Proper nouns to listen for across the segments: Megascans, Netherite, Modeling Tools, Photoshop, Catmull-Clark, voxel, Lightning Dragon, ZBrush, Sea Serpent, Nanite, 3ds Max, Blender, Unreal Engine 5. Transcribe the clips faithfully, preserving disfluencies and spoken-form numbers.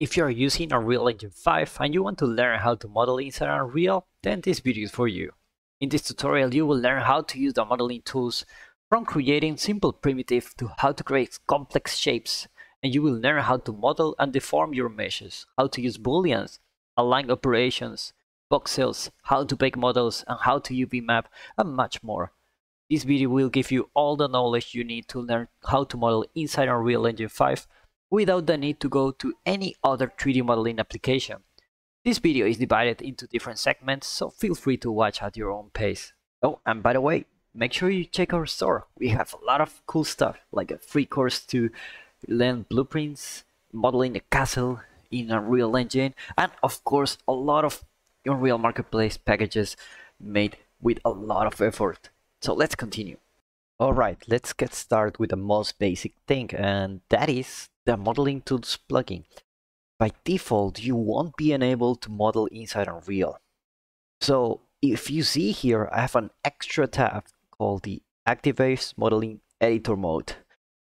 If you are using Unreal Engine five and you want to learn how to model inside Unreal, then this video is for you. In this tutorial you will learn how to use the modeling tools, from creating simple primitives to how to create complex shapes, and you will learn how to model and deform your meshes, how to use booleans, align operations, voxels, how to bake models, and how to U V map, and much more. This video will give you all the knowledge you need to learn how to model inside Unreal Engine five without the need to go to any other three D modeling application. This video is divided into different segments, so feel free to watch at your own pace. Oh, and by the way, make sure you check our store. We have a lot of cool stuff, like a free course to learn blueprints, modeling a castle in Unreal Engine, and of course a lot of Unreal Marketplace packages made with a lot of effort. So let's continue. Alright, let's get started with the most basic thing, and that is the Modeling Tools plugin. By default, you won't be enabled to model inside Unreal. So if you see here, I have an extra tab called the Activates Modeling Editor mode.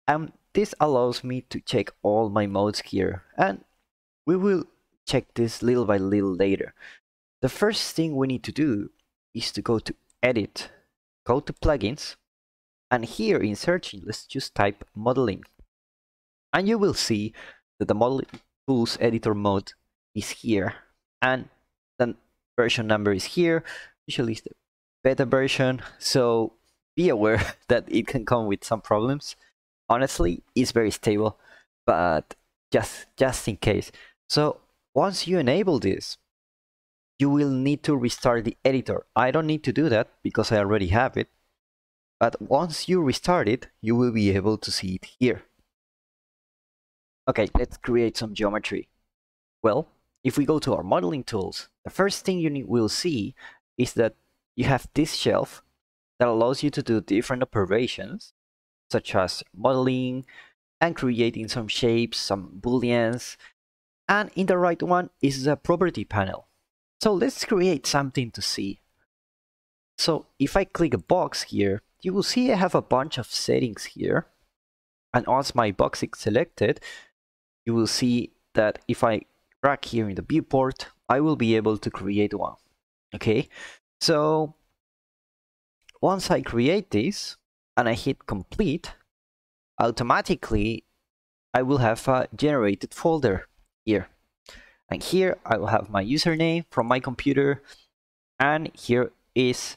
And this allows me to check all my modes here, and we will check this little by little later. The first thing we need to do is to go to Edit, go to Plugins, and here in searching, let's just type modeling. And you will see that the Modeling Tools Editor mode is here, and the version number is here. Usually it's the beta version, so be aware that it can come with some problems. Honestly, it's very stable, but just just in case. So once you enable this, you will need to restart the editor. I don't need to do that because I already have it. But once you restart it, you will be able to see it here. Okay, let's create some geometry. Well, if we go to our modeling tools, the first thing you will see is that you have this shelf that allows you to do different operations, such as modeling and creating some shapes, some booleans. And in the right one is the property panel. So let's create something to see. So if I click a box here, you will see I have a bunch of settings here. And once my box is selected, you will see that if I drag here in the viewport, I will be able to create one. Okay, so once I create this and I hit complete, automatically I will have a generated folder here. And here I will have my username from my computer, and here is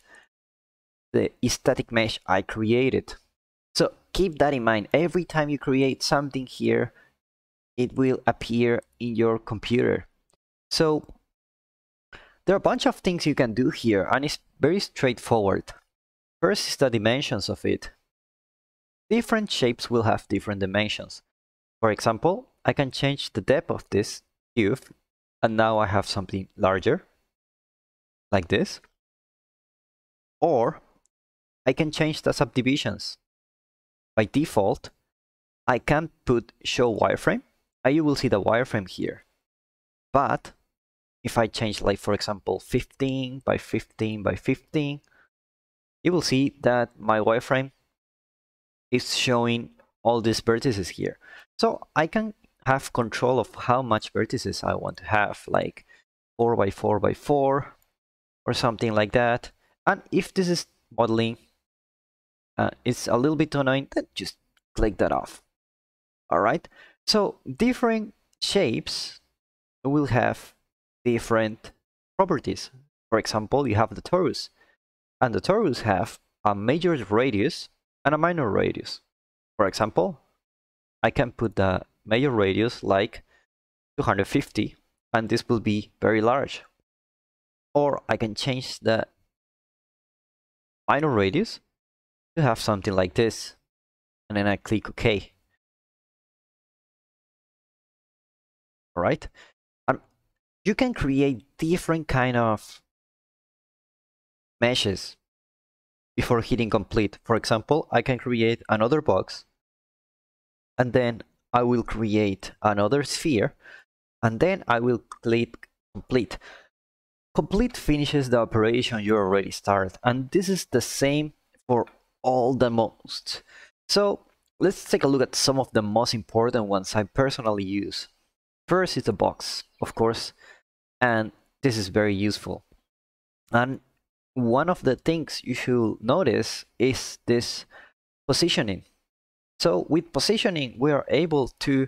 the static mesh I created. So keep that in mind. Every time you create something here, it will appear in your computer. So there are a bunch of things you can do here, and it's very straightforward. First is the dimensions of it. Different shapes will have different dimensions. For example, I can change the depth of this cube, and now I have something larger, like this. Or I can change the subdivisions. By default, I can put show wireframe, and you will see the wireframe here. But if I change, like for example, fifteen by fifteen by fifteen, you will see that my wireframe is showing all these vertices here. So I can have control of how much vertices I want to have, like four by four by four or something like that. And if this is modeling, Uh, it's a little bit annoying, then just click that off. Alright, so different shapes will have different properties. For example, you have the torus, and the torus have a major radius and a minor radius. For example, I can put the major radius like two hundred fifty, and this will be very large. Or I can change the minor radius to have something like this, and then I click OK. Alright, um, you can create different kind of meshes before hitting complete. For example, I can create another box, and then I will create another sphere, and then I will click complete. Complete finishes the operation you already started, and this is the same for all the most. So let's take a look at some of the most important ones I personally use. First is a box, of course, and this is very useful. And one of the things you should notice is this positioning. So with positioning, we are able to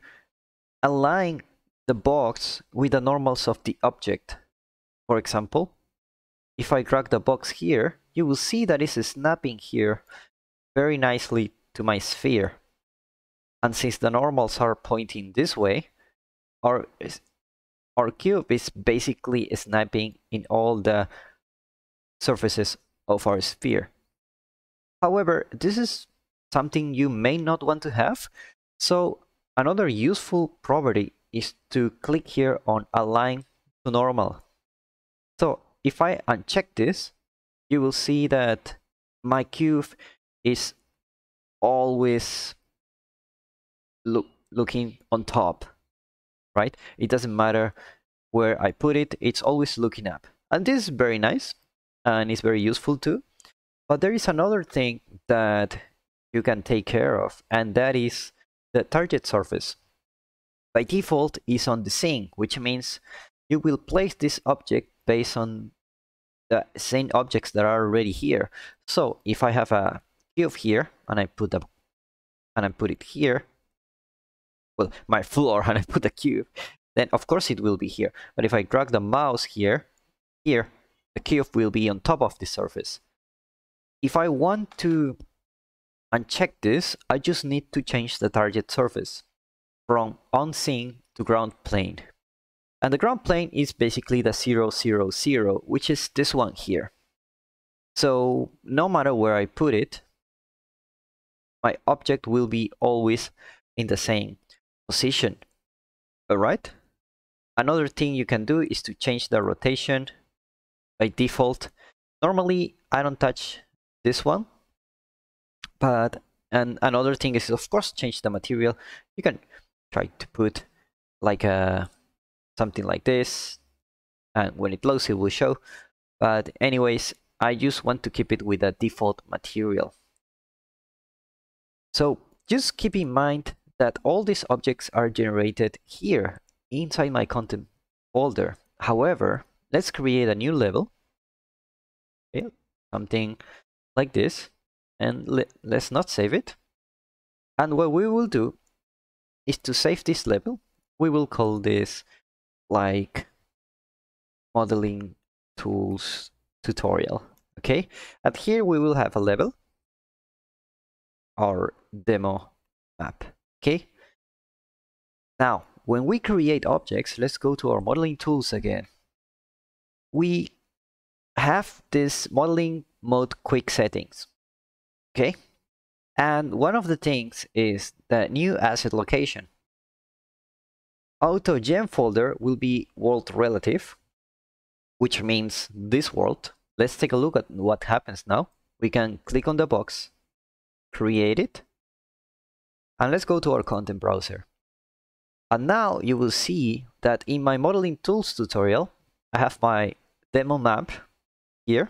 align the box with the normals of the object. For example, if I drag the box here, you will see that it's snapping here very nicely to my sphere. And since the normals are pointing this way, our, our cube is basically snapping in all the surfaces of our sphere. However, this is something you may not want to have. So another useful property is to click here on Align to Normal. So if I uncheck this, you will see that my cube is always look, looking on top, right? It doesn't matter where I put it, it's always looking up. And this is very nice and it's very useful too. But there is another thing that you can take care of, and that is the target surface. By default is on the scene, which means you will place this object based on the same objects that are already here. So if I have a cube here and I put a and I put it here, well, my floor, and I put a cube, then of course it will be here. But if I drag the mouse here, here, the cube will be on top of the surface. If I want to uncheck this, I just need to change the target surface from on scene to ground plane. And the ground plane is basically the zero zero zero, which is this one here. So no matter where I put it, my object will be always in the same position. All right. Another thing you can do is to change the rotation by default. Normally, I don't touch this one. But and another thing is, of course, change the material. You can try to put like a something like this, and when it loads, it will show. But anyways, I just want to keep it with a default material. So just keep in mind that all these objects are generated here inside my content folder. However, let's create a new level, okay, something like this. And le let's not save it. And what we will do is to save this level. We will call this like Modeling Tools Tutorial. Okay. And here we will have a level, our demo map. Okay. Now, when we create objects, let's go to our modeling tools again. We have this modeling mode quick settings. Okay, and one of the things is the new asset location. Auto gem folder will be world relative, which means this world. Let's take a look at what happens now. We can click on the box, create it, and let's go to our content browser. And now you will see that in my modeling tools tutorial, I have my demo map here,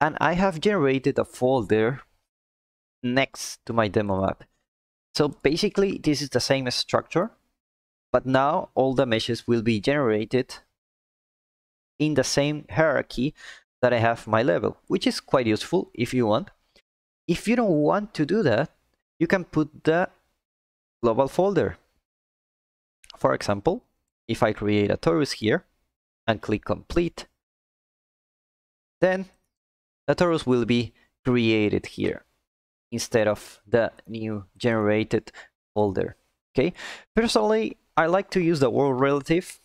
and I have generated a folder next to my demo map. So basically this is the same structure, but now all the meshes will be generated in the same hierarchy that I have my level, which is quite useful if you want. If you don't want to do that, you can put the global folder. For example, if I create a torus here and click complete, then the torus will be created here instead of the new generated folder. Okay. Personally, I like to use the world relative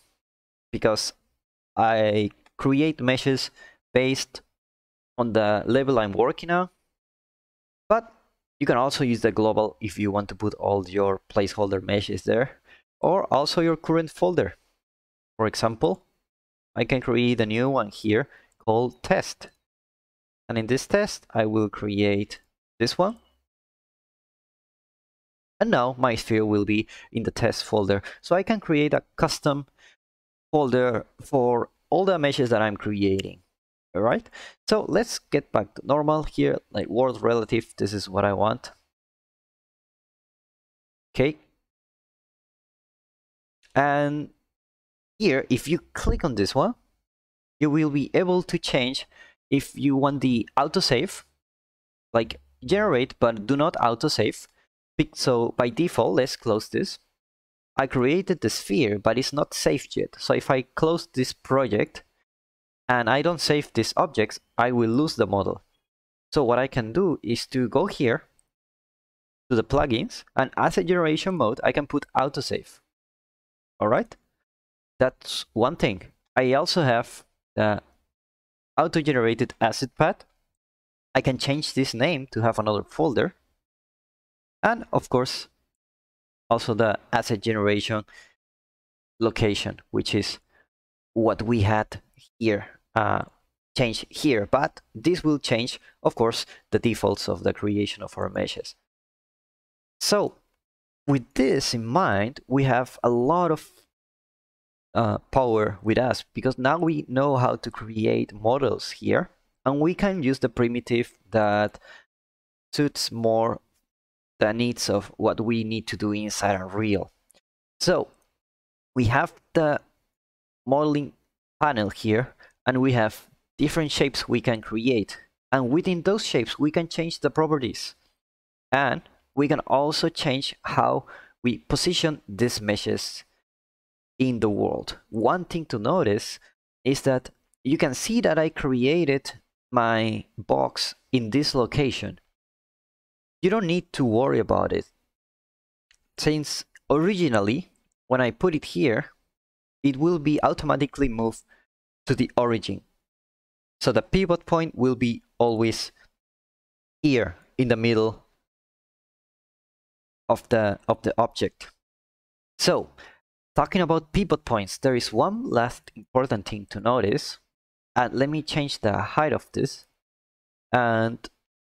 because I create meshes based on the level I'm working on. But you can also use the global if you want to put all your placeholder meshes there, or also your current folder. For example, I can create a new one here called test. And in this test, I will create this one. And now my sphere will be in the test folder. So I can create a custom folder for all the meshes that I'm creating. All right. So let's get back to normal here, like world relative. This is what I want. Okay. And here, if you click on this one, you will be able to change if you want the autosave, like generate but do not autosave. So by default, let's close this. I created the sphere, but it's not saved yet. So if I close this project and I don't save these objects, I will lose the model. So what I can do is to go here to the plugins, and as a generation mode, I can put autosave. All right, that's one thing. I also have the auto-generated asset path. I can change this name to have another folder. And of course, also the asset generation location, which is what we had here, uh, changed here. But this will change, of course, the defaults of the creation of our meshes. So with this in mind, we have a lot of uh, power with us, because now we know how to create models here, and we can use the primitive that suits more the needs of what we need to do inside Unreal. So we have the modeling panel here, and we have different shapes we can create, and within those shapes we can change the properties, and we can also change how we position these meshes in the world. One thing to notice is that you can see that I created my box in this location. You don't need to worry about it, since originally, when I put it here, it will be automatically moved to the origin. So the pivot point will be always here in the middle of the, of the object. So, talking about pivot points, there is one last important thing to notice. And let me change the height of this. And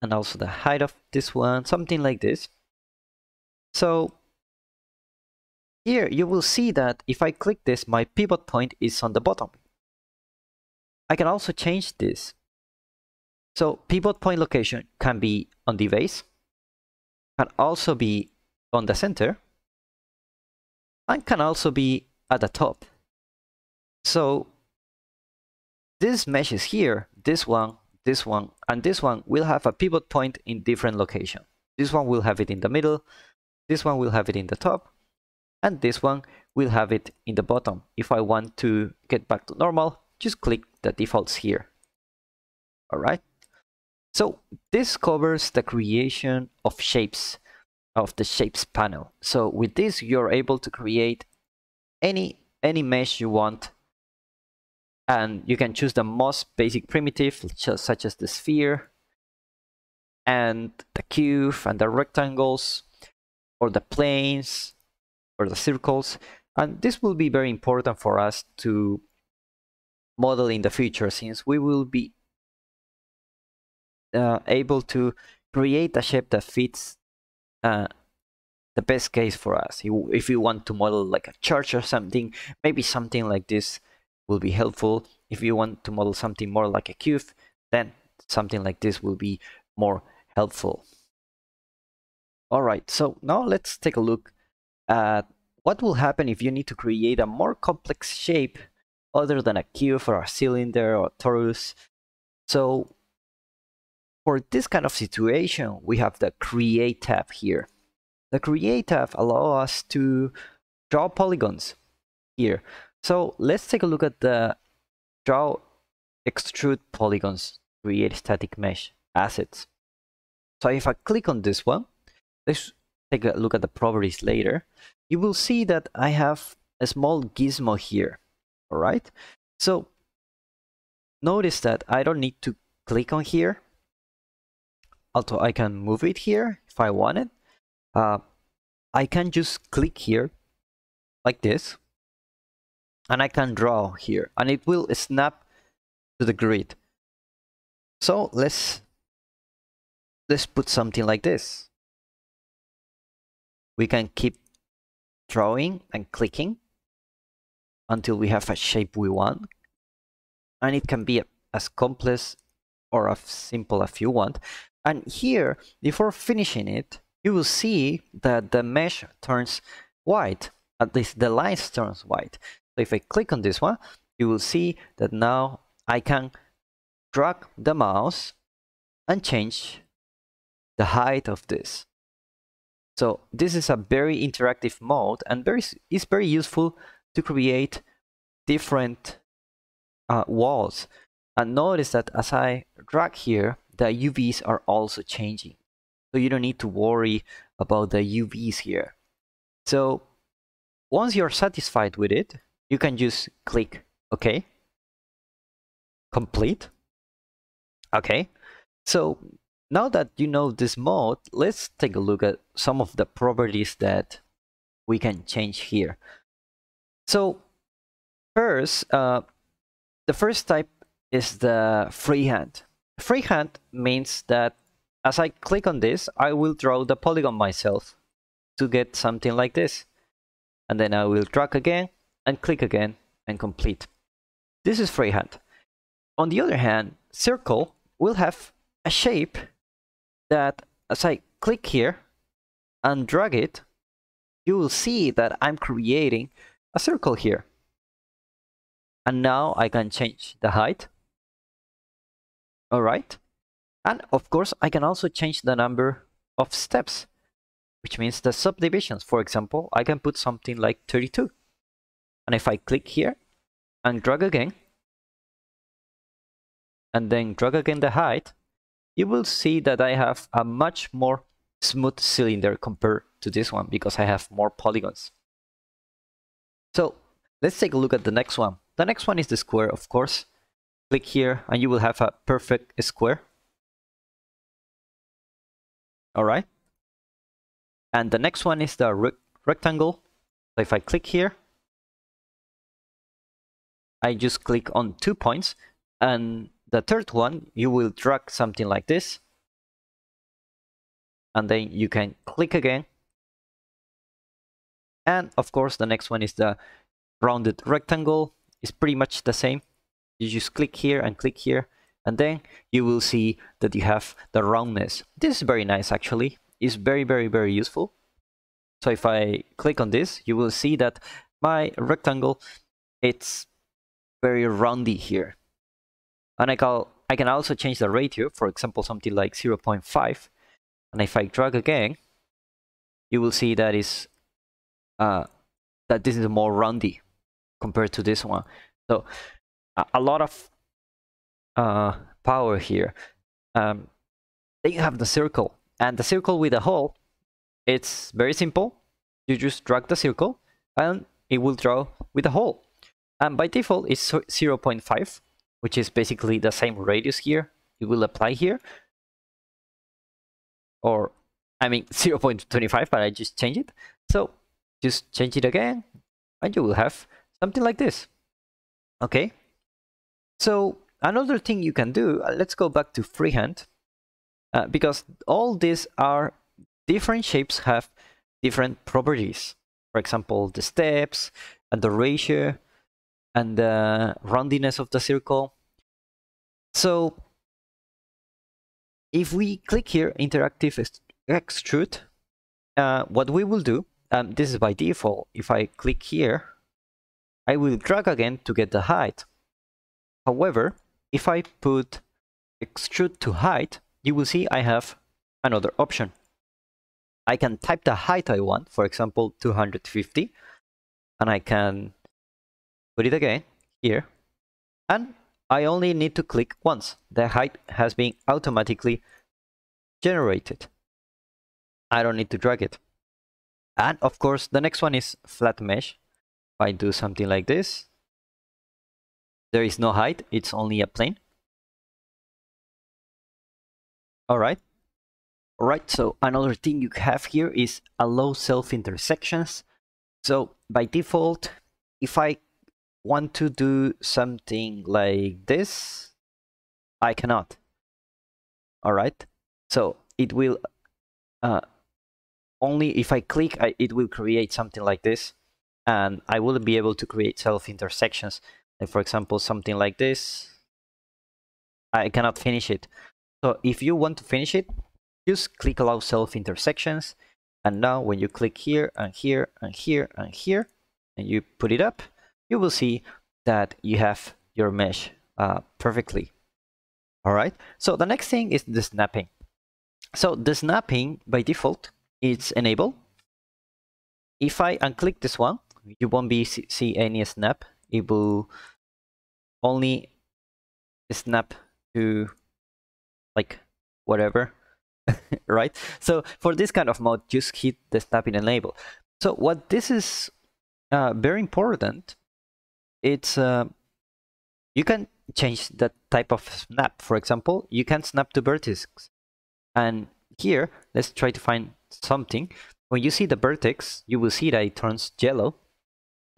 And also the height of this one, something like this. So here you will see that if I click this, my pivot point is on the bottom. I can also change this. So pivot point location can be on the base, can also be on the center, and can also be at the top. So these meshes here, this one, this one, and this one will have a pivot point in different location. This one will have it in the middle, this one will have it in the top, and this one will have it in the bottom. If I want to get back to normal, just click the defaults here. All right. So this covers the creation of shapes, of the shapes panel. So with this, you're able to create any, any mesh you want. And you can choose the most basic primitive, such as the sphere, and the cube, and the rectangles, or the planes, or the circles. And this will be very important for us to model in the future, since we will be uh, able to create a shape that fits uh, the best case for us. If you want to model like a church or something, maybe something like this will be helpful. If you want to model something more like a cube, then something like this will be more helpful. All right, so now let's take a look at what will happen if you need to create a more complex shape other than a cube or a cylinder or a torus. So for this kind of situation, we have the Create tab here. The Create tab allows us to draw polygons here. So let's take a look at the Draw Extrude Polygons, Create Static Mesh Assets. So if I click on this one, let's take a look at the properties later. You will see that I have a small gizmo here, all right? So notice that I don't need to click on here, although I can move it here if I want it. Uh, I can just click here like this. And I can draw here, and it will snap to the grid. So let's let's put something like this. We can keep drawing and clicking until we have a shape we want, and it can be as complex or as simple as you want. And here, before finishing it, you will see that the mesh turns white. at least the lines turns white. So if I click on this one, you will see that now I can drag the mouse and change the height of this. So this is a very interactive mode, and very, it's very useful to create different uh, walls. And notice that as I drag here, the U Vs are also changing. So you don't need to worry about the U Vs here. So once you're satisfied with it, you can just click OK, complete. OK, so now that you know this mode, let's take a look at some of the properties that we can change here. So first, uh, the first type is the freehand. Freehand means that as I click on this, I will draw the polygon myself to get something like this. And then I will drag again and click again and complete. This is freehand. On the other hand, circle will have a shape that as I click here and drag it, you will see that I'm creating a circle here. And now I can change the height. All right. And of course, I can also change the number of steps, which means the subdivisions. For example, I can put something like thirty-two. And if I click here and drag again, and then drag again the height, you will see that I have a much more smooth cylinder compared to this one because I have more polygons. So let's take a look at the next one. The next one is the square, of course. Click here and you will have a perfect square. All right. And the next one is the rec rectangle. So if I click here, I just click on two points, and the third one, you will drag something like this. And then you can click again. And of course, the next one is the rounded rectangle. It's pretty much the same. You just click here and click here, and then you will see that you have the roundness. This is very nice, actually. It's very, very, very useful. So if I click on this, you will see that my rectangle, it's very roundy here. And I can, I can also change the ratio, for example, something like zero point five. And if I drag again, you will see that, is, uh, that this is more roundy compared to this one. So a, a lot of uh, power here. Um, then you have the circle. And the circle with a hole, it's very simple. You just drag the circle, and it will draw with a hole. And by default, it's zero point five. Which is basically the same radius here. It will apply here. Or, I mean, zero point two five, but I just change it. So, just change it again, and you will have something like this. Okay. So, another thing you can do, let's go back to freehand, uh, because all these are different shapes, have different properties. For example, the steps and the ratio and the roundiness of the circle. So if we click here, interactive extrude, uh, what we will do, um, this is by default, if I click here, I will drag again to get the height. However, if I put extrude to height, you will see I have another option. I can type the height I want, for example, two hundred fifty, and I can put it again here, and I only need to click once. The height has been automatically generated. I don't need to drag it. And of course, the next one is flat mesh. If I do something like this, there is no height, it's only a plane. All right. All right, so another thing you have here is allow self-intersections. So by default, if I want to do something like this, I cannot. All right, so it will uh, only if I click, I, it will create something like this, and I will be able to create self intersections. And for example, something like this, I cannot finish it. So if you want to finish it, just click allow self intersections, and now when you click here and here and here and here, and you put it up, you will see that you have your mesh uh, perfectly. All right. So the next thing is the snapping. So the snapping by default, it's enabled. If I unclick this one, you won't be see any snap. It will only snap to like whatever, right? So for this kind of mode, just hit the snapping enable. So what this is uh, very important, it's uh, you can change the type of snap. For example, you can snap to vertices. And here, let's try to find something. When you see the vertex, you will see that it turns yellow.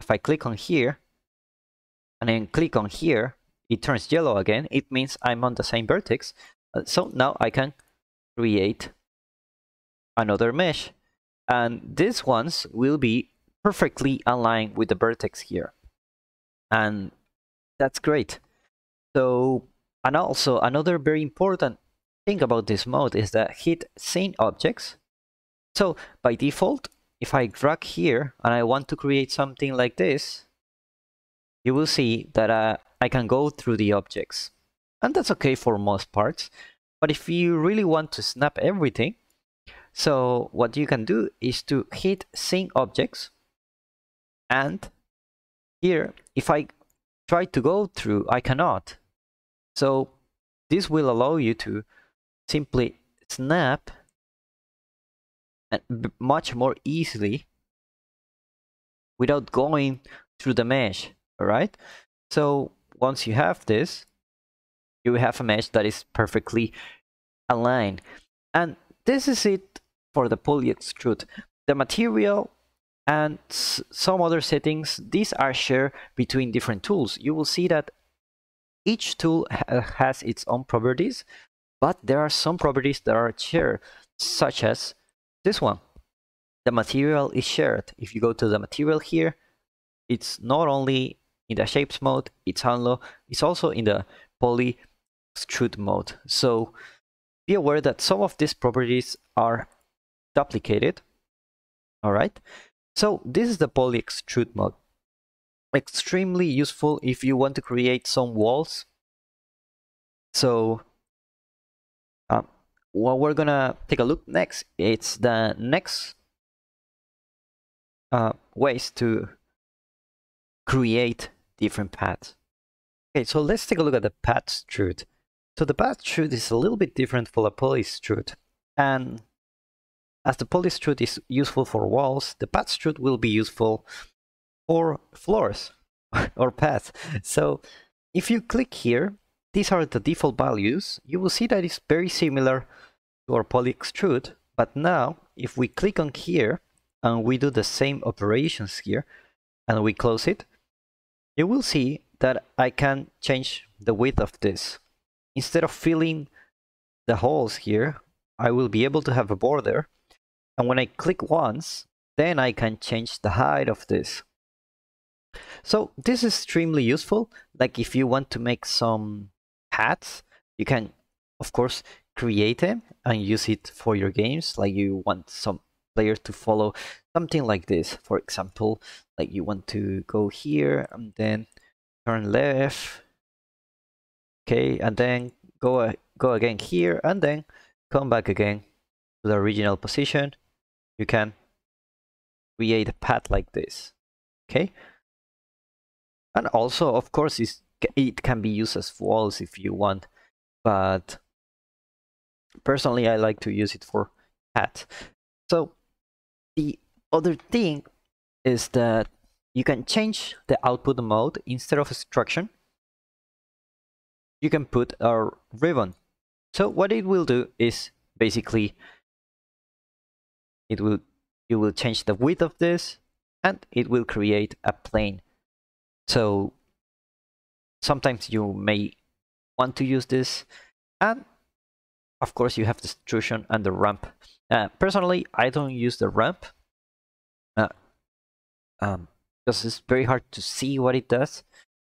If I click on here, and then click on here, it turns yellow again. It means I'm on the same vertex. So now I can create another mesh. And these ones will be perfectly aligned with the vertex here. And that's great. So, and also another very important thing about this mode is that hit Scene Objects. So by default, if I drag here and I want to create something like this, you will see that uh, I can go through the objects. And that's okay for most parts. But if you really want to snap everything, so what you can do is to hit Sync Objects. And here, if I try to go through, I cannot. So this will allow you to simply snap and much more easily without going through the mesh. All right. So once you have this, you have a mesh that is perfectly aligned. And this is it for the poly extrude. The material and some other settings, these are shared between different tools. You will see that each tool has its own properties, but there are some properties that are shared, such as this one. The material is shared. If you go to the material here, it's not only in the shapes mode, it's unlock, it's also in the poly extrude mode. So be aware that some of these properties are duplicated. All right. So this is the poly extrude mode. Extremely useful if you want to create some walls. So um, what we're gonna take a look next, it's the next uh, ways to create different paths. Okay, so let's take a look at the path extrude. So the path extrude is a little bit different for the poly extrude, and as the poly extrude is useful for walls, the path extrude will be useful for floors or paths. So if you click here, these are the default values. You will see that it's very similar to our poly extrude, but now if we click on here and we do the same operations here and we close it, you will see that I can change the width of this. Instead of filling the holes here, I will be able to have a border. And when I click once, then I can change the height of this. So this is extremely useful. Like if you want to make some hats, you can, of course, create them and use it for your games. Like you want some players to follow something like this. For example, like you want to go here and then turn left. Okay, and then go, uh, go again here and then come back again to the original position. You can create a path like this. Okay. And also, of course, it's, it can be used as walls if you want, but personally, I like to use it for hats. So the other thing is that you can change the output mode. Instead of extruction, you can put a ribbon. So what it will do is basically it will you will change the width of this, and it will create a plane. So sometimes you may want to use this, and of course you have the extrusion and the ramp. Uh, personally, I don't use the ramp uh, um, because it's very hard to see what it does.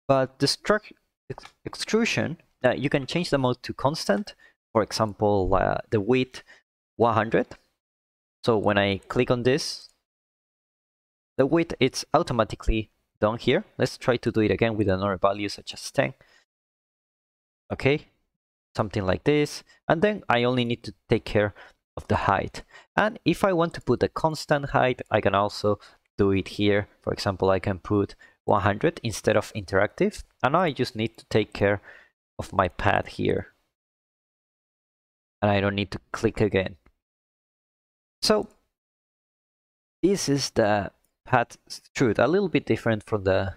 But the struct ex extrusion, uh, you can change the mode to constant. For example, uh, the width one hundred. So when I click on this, The width, it's automatically done here. Let's try to do it again with another value such as ten. Okay, something like this. And then I only need to take care of the height. And if I want to put a constant height, I can also do it here. For example, I can put one hundred instead of interactive. And now I just need to take care of my pad here. And I don't need to click again. So this is the pad extrude, a little bit different from the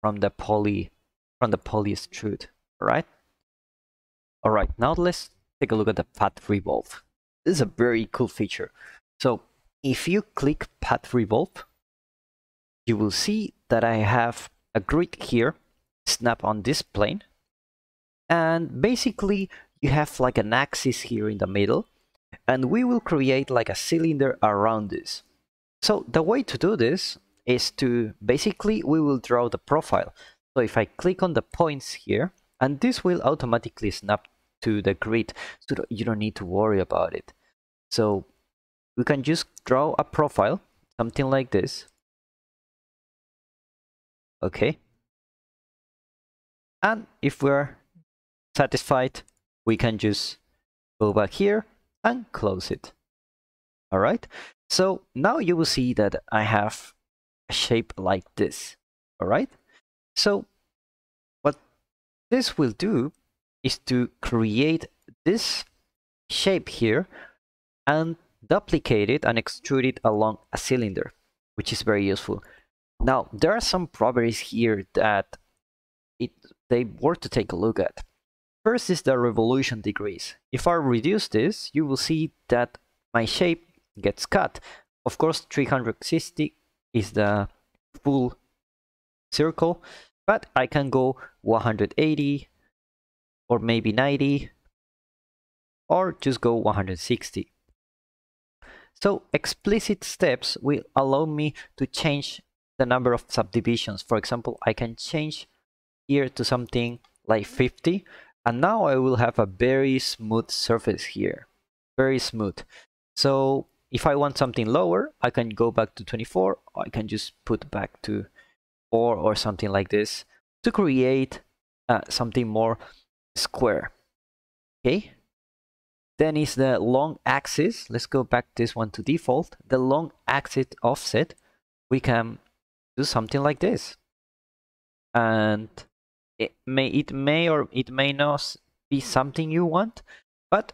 from the poly from the poly extrude, right? All right, now let's take a look at the path revolve. This is a very cool feature. So if you click path revolve, you will see that I have a grid here, snap on this plane, and basically you have like an axis here in the middle, and we will create like a cylinder around this. So the way to do this is to basically we will draw the profile. So if I click on the points here, and this will automatically snap to the grid, so you don't need to worry about it. So we can just draw a profile, something like this. Okay. And if we're satisfied, we can just go back here and close it. All right. So now you will see that I have a shape like this. All right. So what this will do is to create this shape here and duplicate it and extrude it along a cylinder, which is very useful. Now, there are some properties here that it they worth to take a look at. First is the revolution degrees. If I reduce this, you will see that my shape gets cut. Of course, three hundred sixty is the full circle, but I can go one hundred eighty or maybe ninety, or just go one hundred sixty. So explicit steps will allow me to change the number of subdivisions. For example, I can change here to something like fifty, and now I will have a very smooth surface here, very smooth. So if I want something lower, I can go back to twenty-four, or I can just put back to four or something like this to create uh, something more square. Okay, then is the long axis. Let's go back this one to default. The long axis offset, we can do something like this, and it may it may or it may not be something you want, but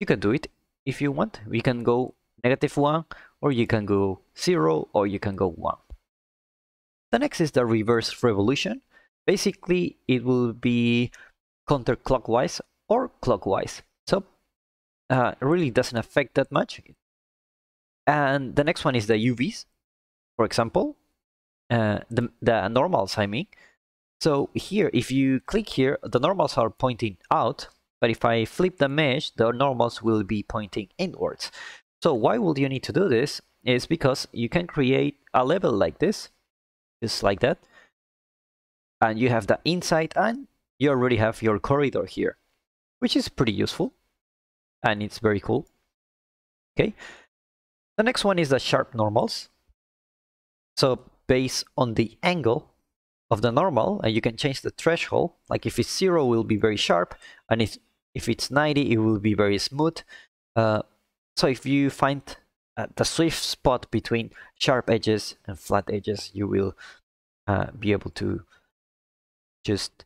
you can do it if you want. We can go negative one, or you can go zero, or you can go one. The next is the reverse revolution. Basically, it will be counterclockwise or clockwise, so uh, it really doesn't affect that much. And the next one is the U Vs, for example, uh, the, the normals, I mean. So here, if you click here, the normals are pointing out, but if I flip the mesh, the normals will be pointing inwards. So why would you need to do this? Is because you can create a level like this, just like that, and you have the inside, and you already have your corridor here, which is pretty useful, and it's very cool. Okay, the next one is the sharp normals. So based on the angle of the normal, and you can change the threshold. Like if it's zero, it will be very sharp, and if, if it's ninety, it will be very smooth. Uh, so if you find uh, the swift spot between sharp edges and flat edges, you will uh, be able to just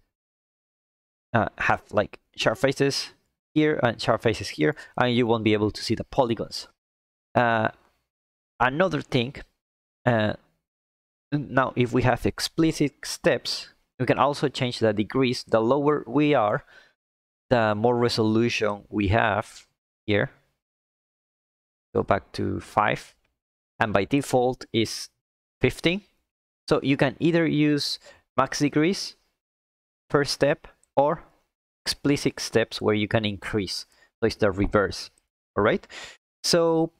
uh, have like sharp faces here and sharp faces here, and you won't be able to see the polygons. Uh, another thing, uh, now, if we have explicit steps, we can also change the degrees. The lower we are, the more resolution we have here. Go back to five, and by default is fifteen. So you can either use max degrees per step or explicit steps where you can increase. So it's the reverse. All right. So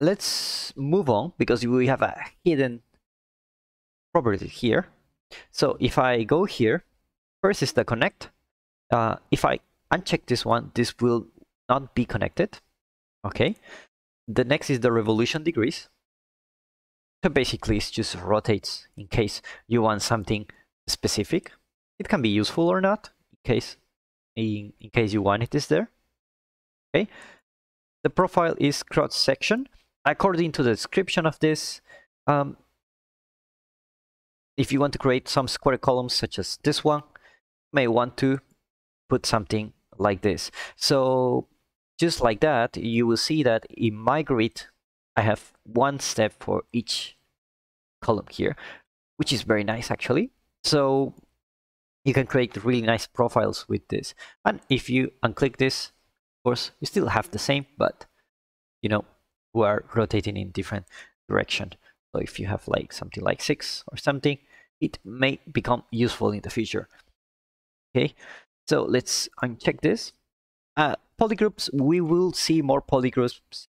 let's move on, because we have a hidden property here. So if I go here, first is the connect. Uh, if I uncheck this one, this will not be connected. Okay. The next is the revolution degrees. So basically it just rotates in case you want something specific. It can be useful or not in case in, in case you want it is there. Okay. The profile is cross section. According to the description of this, um, if you want to create some square columns such as this one, you may want to put something like this. So just like that, you will see that in my grid, I have one step for each column here, which is very nice actually. So you can create really nice profiles with this. And if you unclick this, of course, you still have the same, but you know, who are rotating in different direction. So if you have like something like six or something, it may become useful in the future. Okay, so let's uncheck this. Uh, polygroups, we will see more polygroups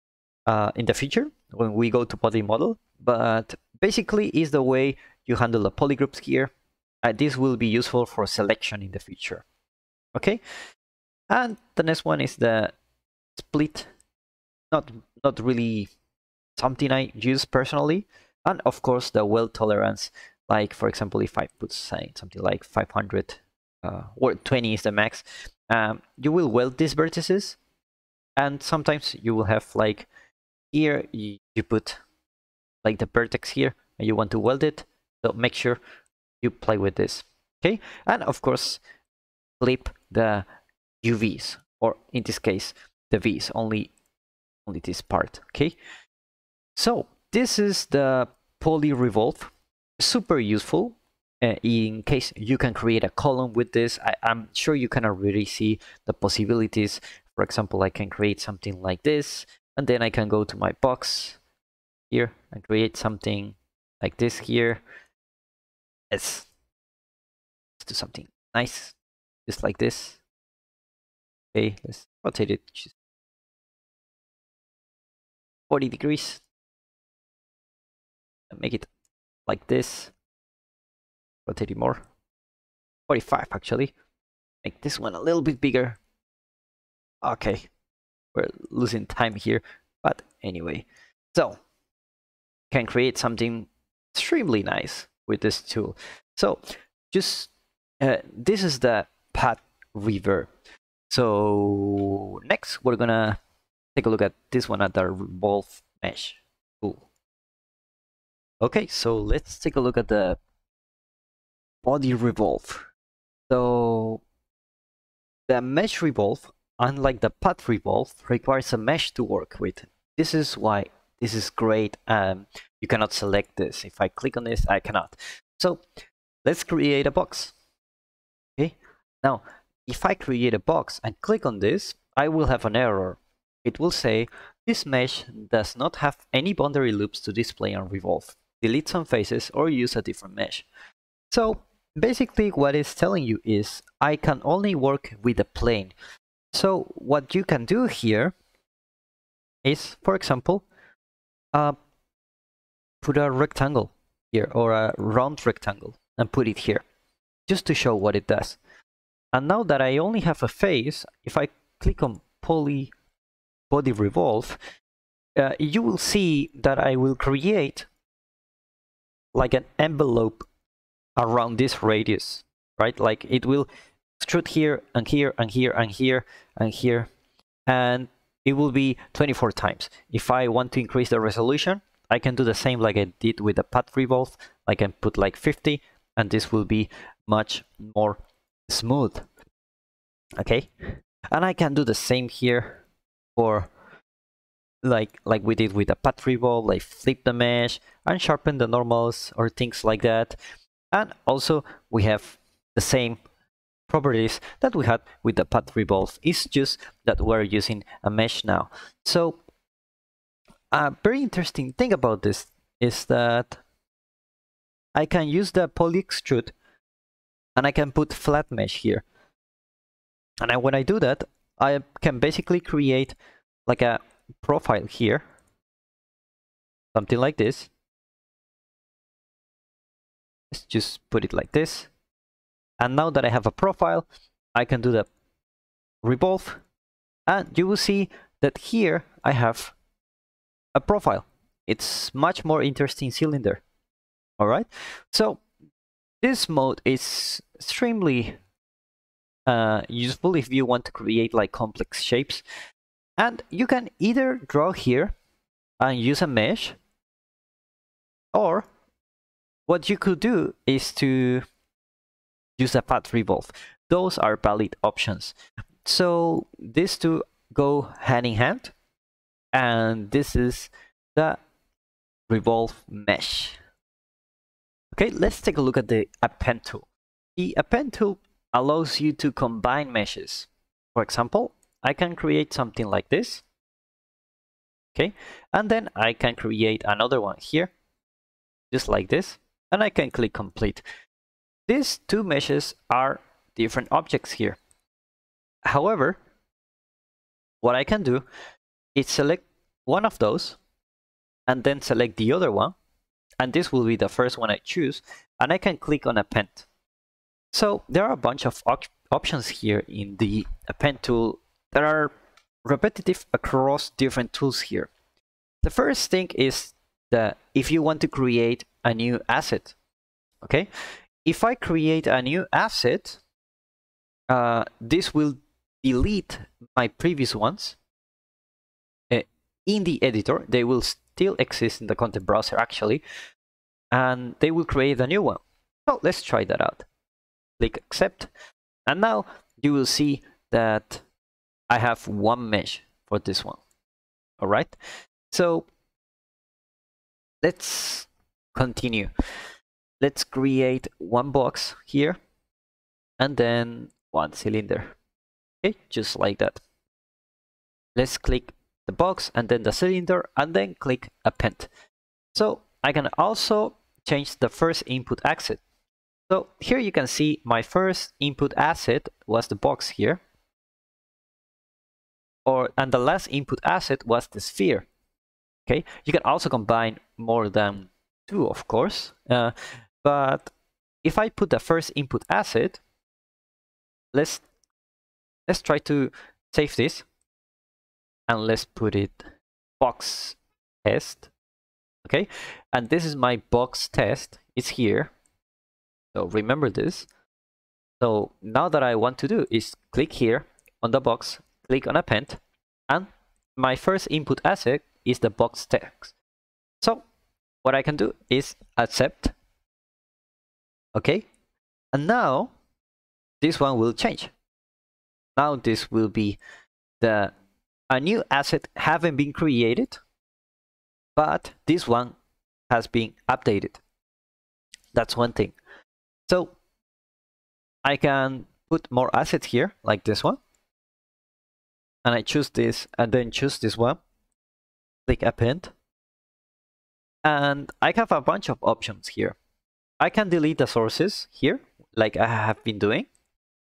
uh, in the future when we go to poly model, but basically is the way you handle the polygroups here. Uh, this will be useful for selection in the future. Okay, and the next one is the split. Not not really something I use personally, and of course the weld tolerance. Like for example, if I put say something like five hundred uh, or twenty is the max, um, you will weld these vertices, and sometimes you will have like here you, you put like the vertex here, and you want to weld it. So make sure you play with this, okay? And of course, flip the U Vs, or in this case, the Vs only. Only this part, okay? So this is the poly revolve, super useful uh, in case you can create a column with this. I, I'm sure you can already see the possibilities. For example, I can create something like this, and then I can go to my box here and create something like this here. Let's, let's do something nice, just like this. Okay, let's rotate it. Just forty degrees, and make it like this, rotate it more, forty-five actually, make this one a little bit bigger. Okay, we're losing time here, but anyway, so can create something extremely nice with this tool. So just, uh, this is the path reverb. So next we're gonna take a look at this one at the revolve mesh tool. Okay, so let's take a look at the body revolve. So the mesh revolve, unlike the path revolve, requires a mesh to work with. This is why this is great. Um, you cannot select this. If I click on this, I cannot. So let's create a box. Okay, now if I create a box and click on this, I will have an error. It will say, this mesh does not have any boundary loops to display and revolve. Delete some faces or use a different mesh. So basically what it's telling you is, I can only work with a plane. So what you can do here is, for example, uh, put a rectangle here or a round rectangle and put it here just to show what it does. And now that I only have a face, if I click on poly body revolve, uh, you will see that I will create like an envelope around this radius, right? Like it will extrude here and here and here and here and here, and it will be twenty-four times. If I want to increase the resolution, I can do the same like I did with the path revolve. I can put like fifty, and this will be much more smooth, okay? And I can do the same here. Or like like we did with the path revolve, like flip the mesh and sharpen the normals or things like that. And also we have the same properties that we had with the path revolve. It's just that we're using a mesh now. So a very interesting thing about this is that I can use the poly extrude and I can put flat mesh here. And I, when I do that, I can basically create like a profile here, something like this. Let's just put it like this. And now that I have a profile, I can do the revolve. And you will see that here I have a profile. It's much more interesting cylinder. All right, so this mode is extremely uh, useful if you want to create like complex shapes. And you can either draw here and use a mesh, or what you could do is to use a path revolve. Those are valid options. So these two go hand in hand, and this is the revolve mesh. Okay, let's take a look at the append tool. The append tool allows you to combine meshes. For example, I can create something like this. Okay, and then I can create another one here, just like this, and I can click complete. These two meshes are different objects here. However, what I can do is select one of those and then select the other one, and this will be the first one I choose, and I can click on append. So there are a bunch of op options here in the append tool that are repetitive across different tools here. The first thing is that if you want to create a new asset, okay? If I create a new asset, uh, this will delete my previous ones uh, in the editor. They will still exist in the content browser actually, and they will create a new one. So let's try that out. Click accept, and now you will see that I have one mesh for this one. All right, so let's continue. Let's create one box here and then one cylinder. Okay, just like that. Let's click the box and then the cylinder and then click append. So I can also change the first input asset. So here you can see my first input asset was the box here. Or, and the last input asset was the sphere. Okay, you can also combine more than two, of course, uh, but if I put the first input asset, let's let's try to save this, and let's put it box test. Okay, and this is my box test. It's here, so remember this. So now that I want to do is click here on the box, click on append, and my first input asset is the box text. So what I can do is accept. Okay, and now this one will change. Now this will be the a new asset haven't been created, but this one has been updated. That's one thing. So I can put more assets here like this one, and I choose this and then choose this one. Click append, and I have a bunch of options here. I can delete the sources here like I have been doing,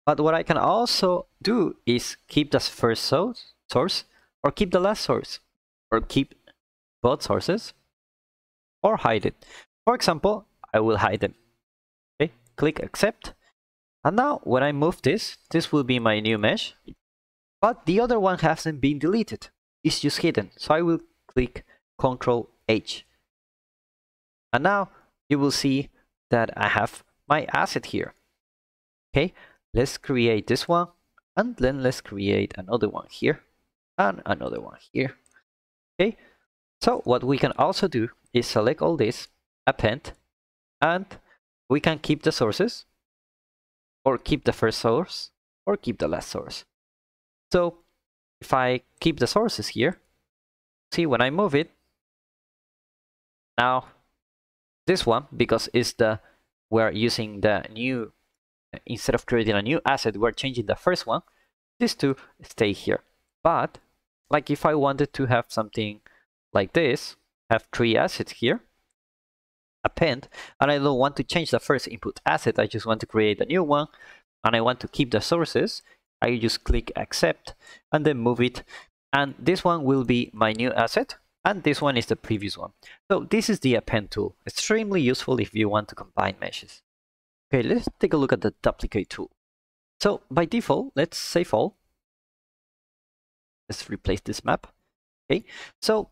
but what I can also do is keep the first source or keep the last source or keep both sources or hide it. For example, I will hide them. Okay, click accept, and now when I move this, this will be my new mesh, but the other one hasn't been deleted. It's just hidden, so I will click control H, and now you will see that I have my asset here. Okay, let's create this one, and then let's create another one here and another one here. Okay, so what we can also do is select all this, append, and we can keep the sources or keep the first source or keep the last source. So if I keep the sources here, see when I move it, now this one, because it's the we're using the new, instead of creating a new asset, we're changing the first one, these two stay here. But like if I wanted to have something like this, have three assets here, append, and I don't want to change the first input asset, I just want to create a new one, and I want to keep the sources, I just click accept and then move it, and this one will be my new asset, and this one is the previous one. So this is the append tool, extremely useful if you want to combine meshes. Okay, let's take a look at the duplicate tool. So by default, let's save all. Let's replace this map. Okay, so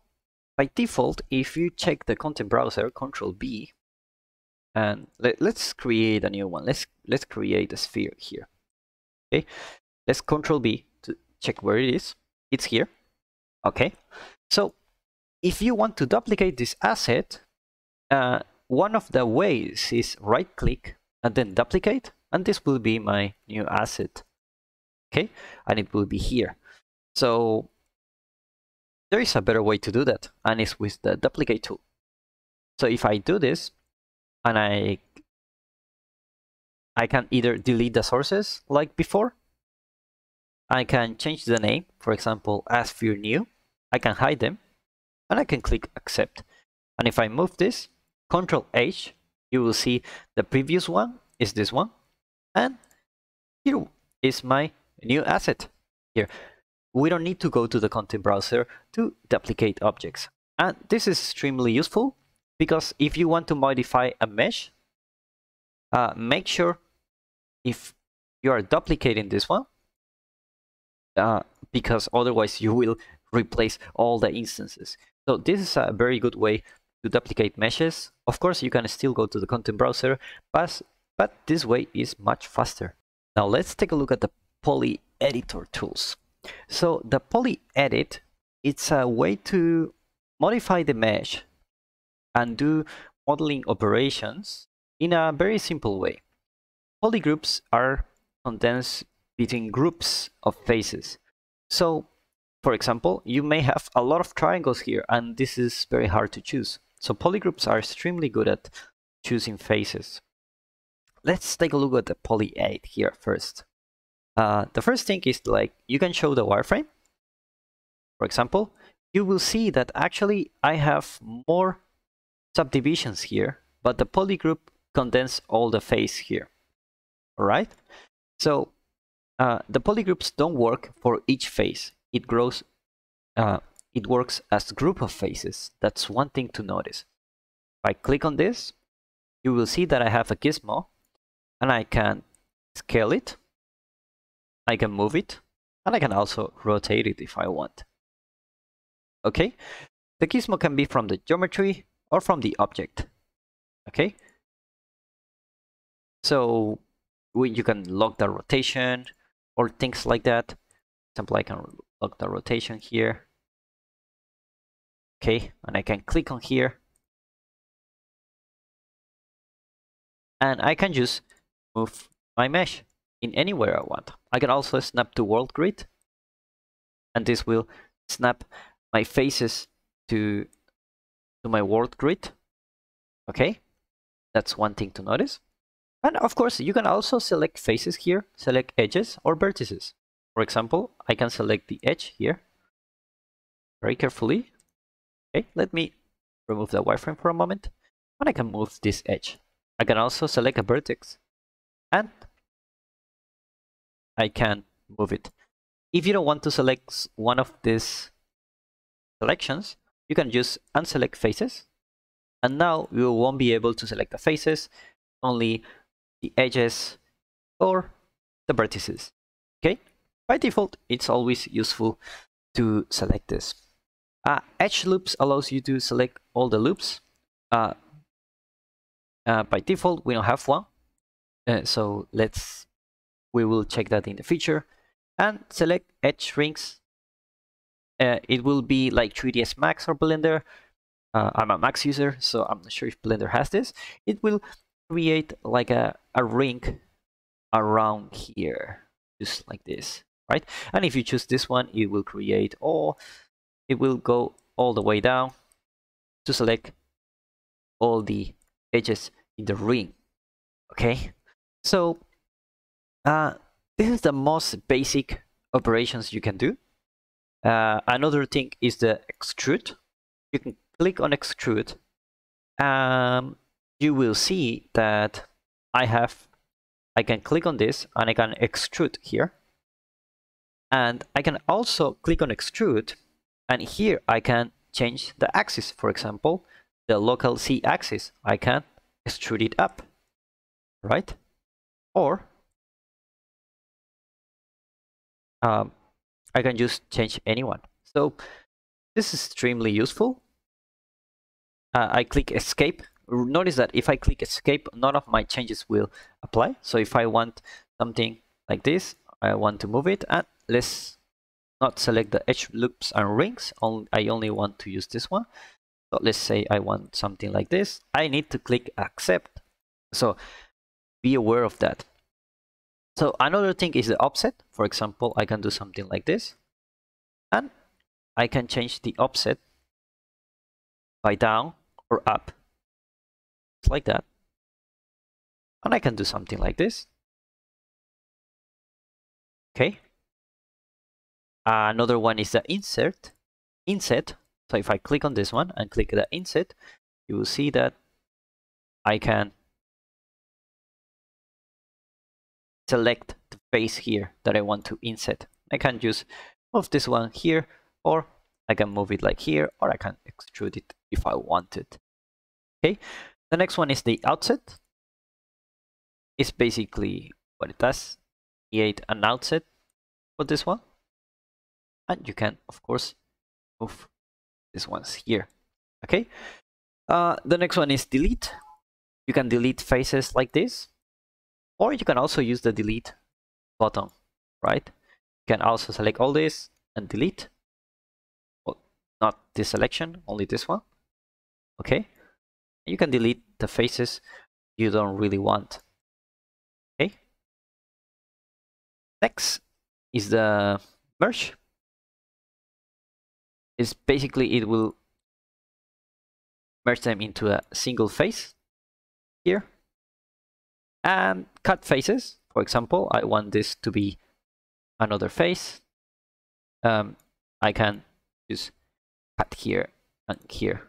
By default, if you check the content browser, control B, and let, let's create a new one. Let's let's create a sphere here. Okay, let's control B to check where it is. It's here. Okay, so if you want to duplicate this asset, uh, one of the ways is right click and then duplicate, and this will be my new asset. Okay, and it will be here. So there is a better way to do that, and it's with the duplicate tool. So if I do this, and I I can either delete the sources like before, I can change the name, for example, as sphere new, I can hide them, and I can click accept. And if I move this, control H, you will see the previous one is this one, and here is my new asset here. We don't need to go to the content browser to duplicate objects. And this is extremely useful because if you want to modify a mesh, uh, make sure if you are duplicating this one, uh, because otherwise you will replace all the instances. So this is a very good way to duplicate meshes. Of course, you can still go to the content browser, but, but this way is much faster. Now let's take a look at the poly editor tools. So the poly edit, it's a way to modify the mesh and do modeling operations in a very simple way. Poly groups are condensed between groups of faces. So, for example, you may have a lot of triangles here, and this is very hard to choose. So poly groups are extremely good at choosing faces. Let's take a look at the poly edit here first. Uh, the first thing is, like, you can show the wireframe. For example, you will see that actually I have more subdivisions here, but the poly group condenses all the face here. All right. So uh, the poly groups don't work for each face. It grows. Uh, it works as a group of faces. That's one thing to notice. If I click on this, you will see that I have a gizmo, and I can scale it. I can move it, and I can also rotate it if I want. Okay, the gizmo can be from the geometry or from the object. Okay, so we, you can lock the rotation or things like that. For example, I can lock the rotation here. Okay, and I can click on here, and I can just move my mesh in anywhere I want. I can also snap to world grid, and this will snap my faces to, to my world grid. Okay, that's one thing to notice. And of course, you can also select faces here, select edges or vertices. For example, I can select the edge here very carefully. Okay, let me remove the wireframe for a moment, and I can move this edge. I can also select a vertex, and I can move it. If you don't want to select one of these selections, you can just unselect faces, and now you won't be able to select the faces, only the edges or the vertices. Okay, by default, it's always useful to select this. Uh, edge loops allows you to select all the loops. Uh, uh, by default, we don't have one, uh, so let's we will check that in the future. And select edge rings. Uh, it will be like three D S Max or Blender. Uh, I'm a Max user, so I'm not sure if Blender has this. It will create like a, a ring around here, just like this, right? And if you choose this one, it will create all, it will go all the way down to select all the edges in the ring, okay? So, Uh, this is the most basic operations you can do. Uh, another thing is the extrude. You can click on extrude. Um, you will see that I have, I can click on this and I can extrude here. And I can also click on extrude, and here I can change the axis. For example, the local Z axis, I can extrude it up, right? Or Um, I can just change anyone. So this is extremely useful. uh, I click escape, notice that if I click escape, none of my changes will apply. So if I want something like this, I want to move it, and let's not select the edge loops and rings. I only want to use this one. So let's say I want something like this. I need to click accept. So be aware of that. So another thing is the offset. For example, I can do something like this, and I can change the offset by down or up, like that. And I can do something like this. Okay. Another one is the insert. Inset. So if I click on this one and click the inset, you will see that I can select the face here that I want to inset. I can just move this one here, or I can move it like here, or I can extrude it if I wanted. Okay. The next one is the outset. It's basically what it does. Create an outset for this one. And you can, of course, move these ones here. Okay. Uh, the next one is delete. You can delete faces like this. Or you can also use the delete button, right? You can also select all this and delete. Well, not this selection, only this one. Okay. You can delete the faces you don't really want. Okay. Next is the merge. It's basically it will merge them into a single face here. And cut faces. For example, I want this to be another face. Um, I can just cut here and here.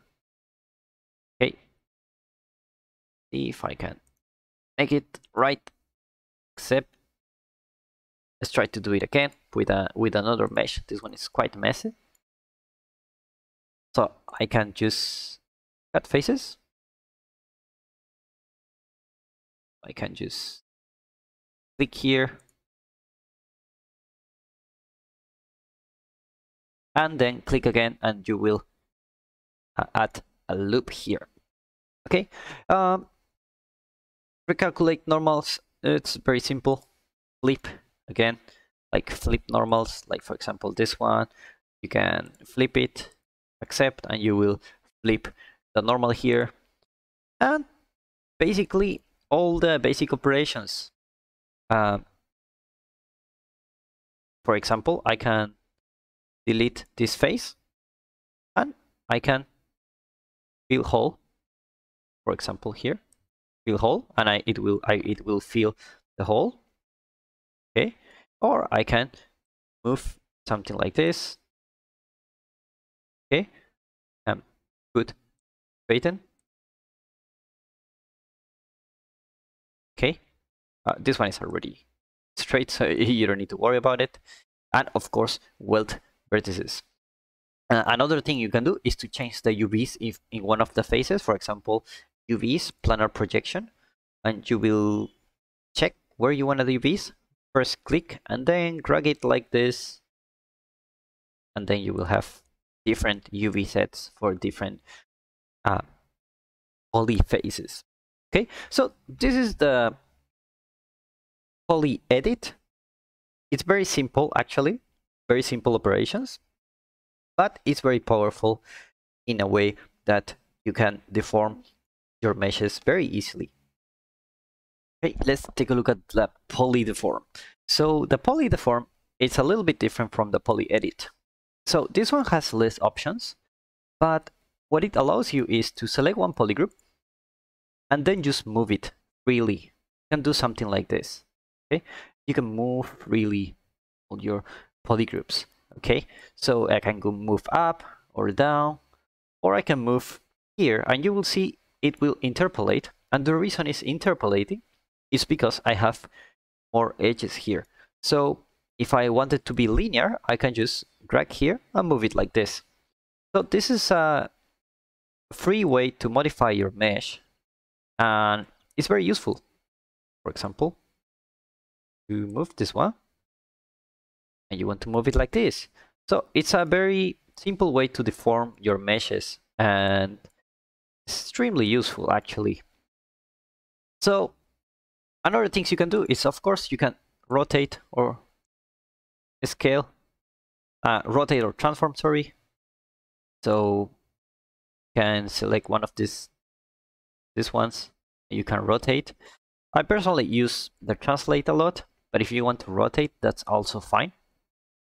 If I can make it right, except let's try to do it again with a with another mesh. This one is quite messy, so I can just cut faces. I can just click here and then click again, and you will add a loop here. Okay. Um, Recalculate normals, it's very simple. Flip again, like flip normals, like for example this one. You can flip it, accept, and you will flip the normal here. And basically all the basic operations. Uh, for example, I can delete this face, and I can fill hole, for example here. Fill hole, and I it will I it will fill the hole. Okay, or I can move something like this. Okay, um, put pattern. Okay, uh, this one is already straight, so you don't need to worry about it. And of course, weld vertices. Uh, another thing you can do is to change the U Vs if in one of the faces, for example. U Vs, planar projection, and you will check where you want the U Vs. First click and then drag it like this, and then you will have different U V sets for different uh, poly faces. Okay, so this is the poly edit. It's very simple, actually, very simple operations, but it's very powerful in a way that you can deform your meshes very easily. Okay, let's take a look at the poly deform. So the poly deform is a little bit different from the poly edit. So this one has less options, but what it allows you is to select one poly group and then just move it freely. You can do something like this. Okay, you can move freely all your poly groups. Okay, so I can go move up or down, or I can move here, and you will see it will interpolate, and the reason it's interpolating is because I have more edges here. So if I want it to be linear, I can just drag here and move it like this. So this is a free way to modify your mesh, and it's very useful. For example, you move this one, and you want to move it like this. So it's a very simple way to deform your meshes, and extremely useful actually. So another things you can do is, of course, you can rotate or scale, uh, rotate or transform, sorry. So you can select one of these these ones, you can rotate. I personally use the translate a lot, but if you want to rotate, that's also fine.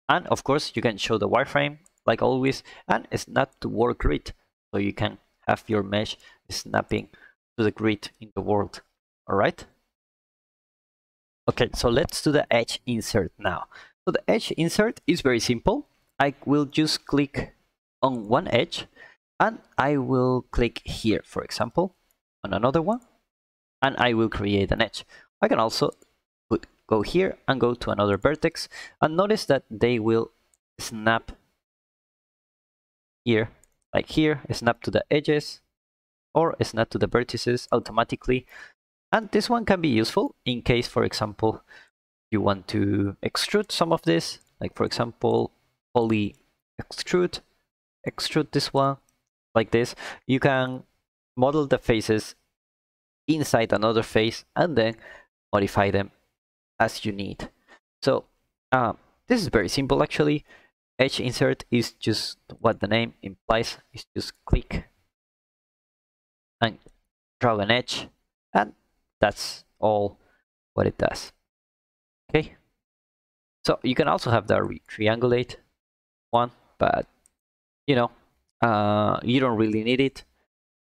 And of course, you can show the wireframe like always, and snap to world grid, so you can have your mesh snapping to the grid in the world. All right. Okay, so let's do the edge insert now. So the edge insert is very simple. I will just click on one edge, and I will click here, for example, on another one, and I will create an edge. I can also put, go here and go to another vertex, and notice that they will snap here, like here, snap to the edges, or snap to the vertices automatically. And this one can be useful in case, for example, you want to extrude some of this, like for example, poly extrude, extrude this one, like this. You can model the faces inside another face and then modify them as you need. So uh, this is very simple actually. Edge insert is just what the name implies. It's just click and draw an edge, and that's all what it does. Okay, so you can also have the triangulate one, but you know, uh, you don't really need it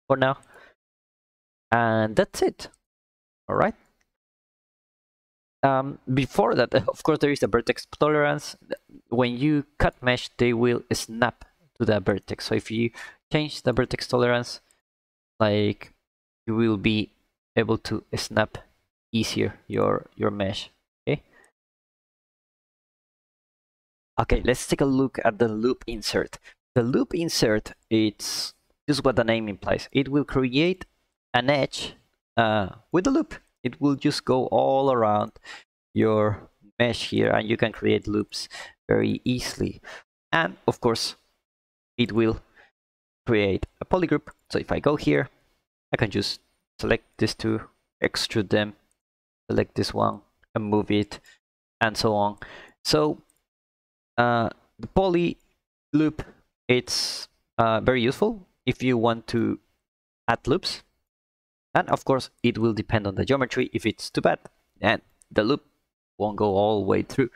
for now. And that's it. All right. Um, before that, of course, there is the vertex tolerance. When you cut mesh, they will snap to the vertex. So if you change the vertex tolerance, like, you will be able to snap easier your your mesh. Okay. Okay, let's take a look at the loop insert. The loop insert, it's just what the name implies. It will create an edge uh, with a loop. It will just go all around your mesh here, and you can create loops very easily. And of course, it will create a polygroup. So if I go here, I can just select these two, extrude them, select this one, and move it, and so on. So uh, the poly loop, it's uh, very useful if you want to add loops. And of course, it will depend on the geometry. If it's too bad, and the loop won't go all the way through.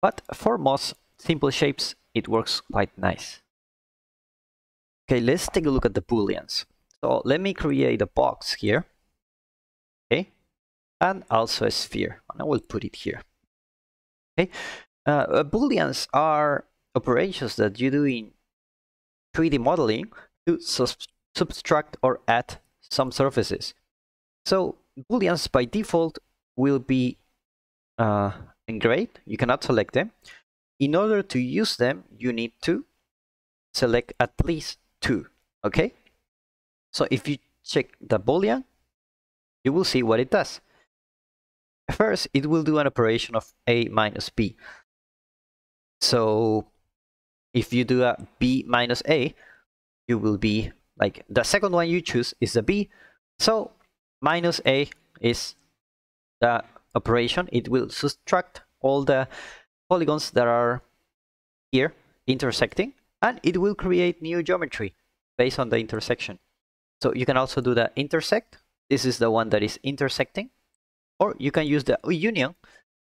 But for most simple shapes, it works quite nice. Okay, let's take a look at the booleans. So let me create a box here, okay, and also a sphere, and I will put it here. Okay, uh, booleans are operations that you do in three D modeling to subtract or add some surfaces. So booleans by default will be uh, engraved. You cannot select them. In order to use them, you need to select at least two. Okay. So if you check the boolean, you will see what it does. First, it will do an operation of a minus b. So if you do a b minus a, you will be like, the second one you choose is the b. So minus a is the operation. It will subtract all the polygons that are here intersecting, and it will create new geometry based on the intersection. So you can also do the intersect. This is the one that is intersecting. Or you can use the union.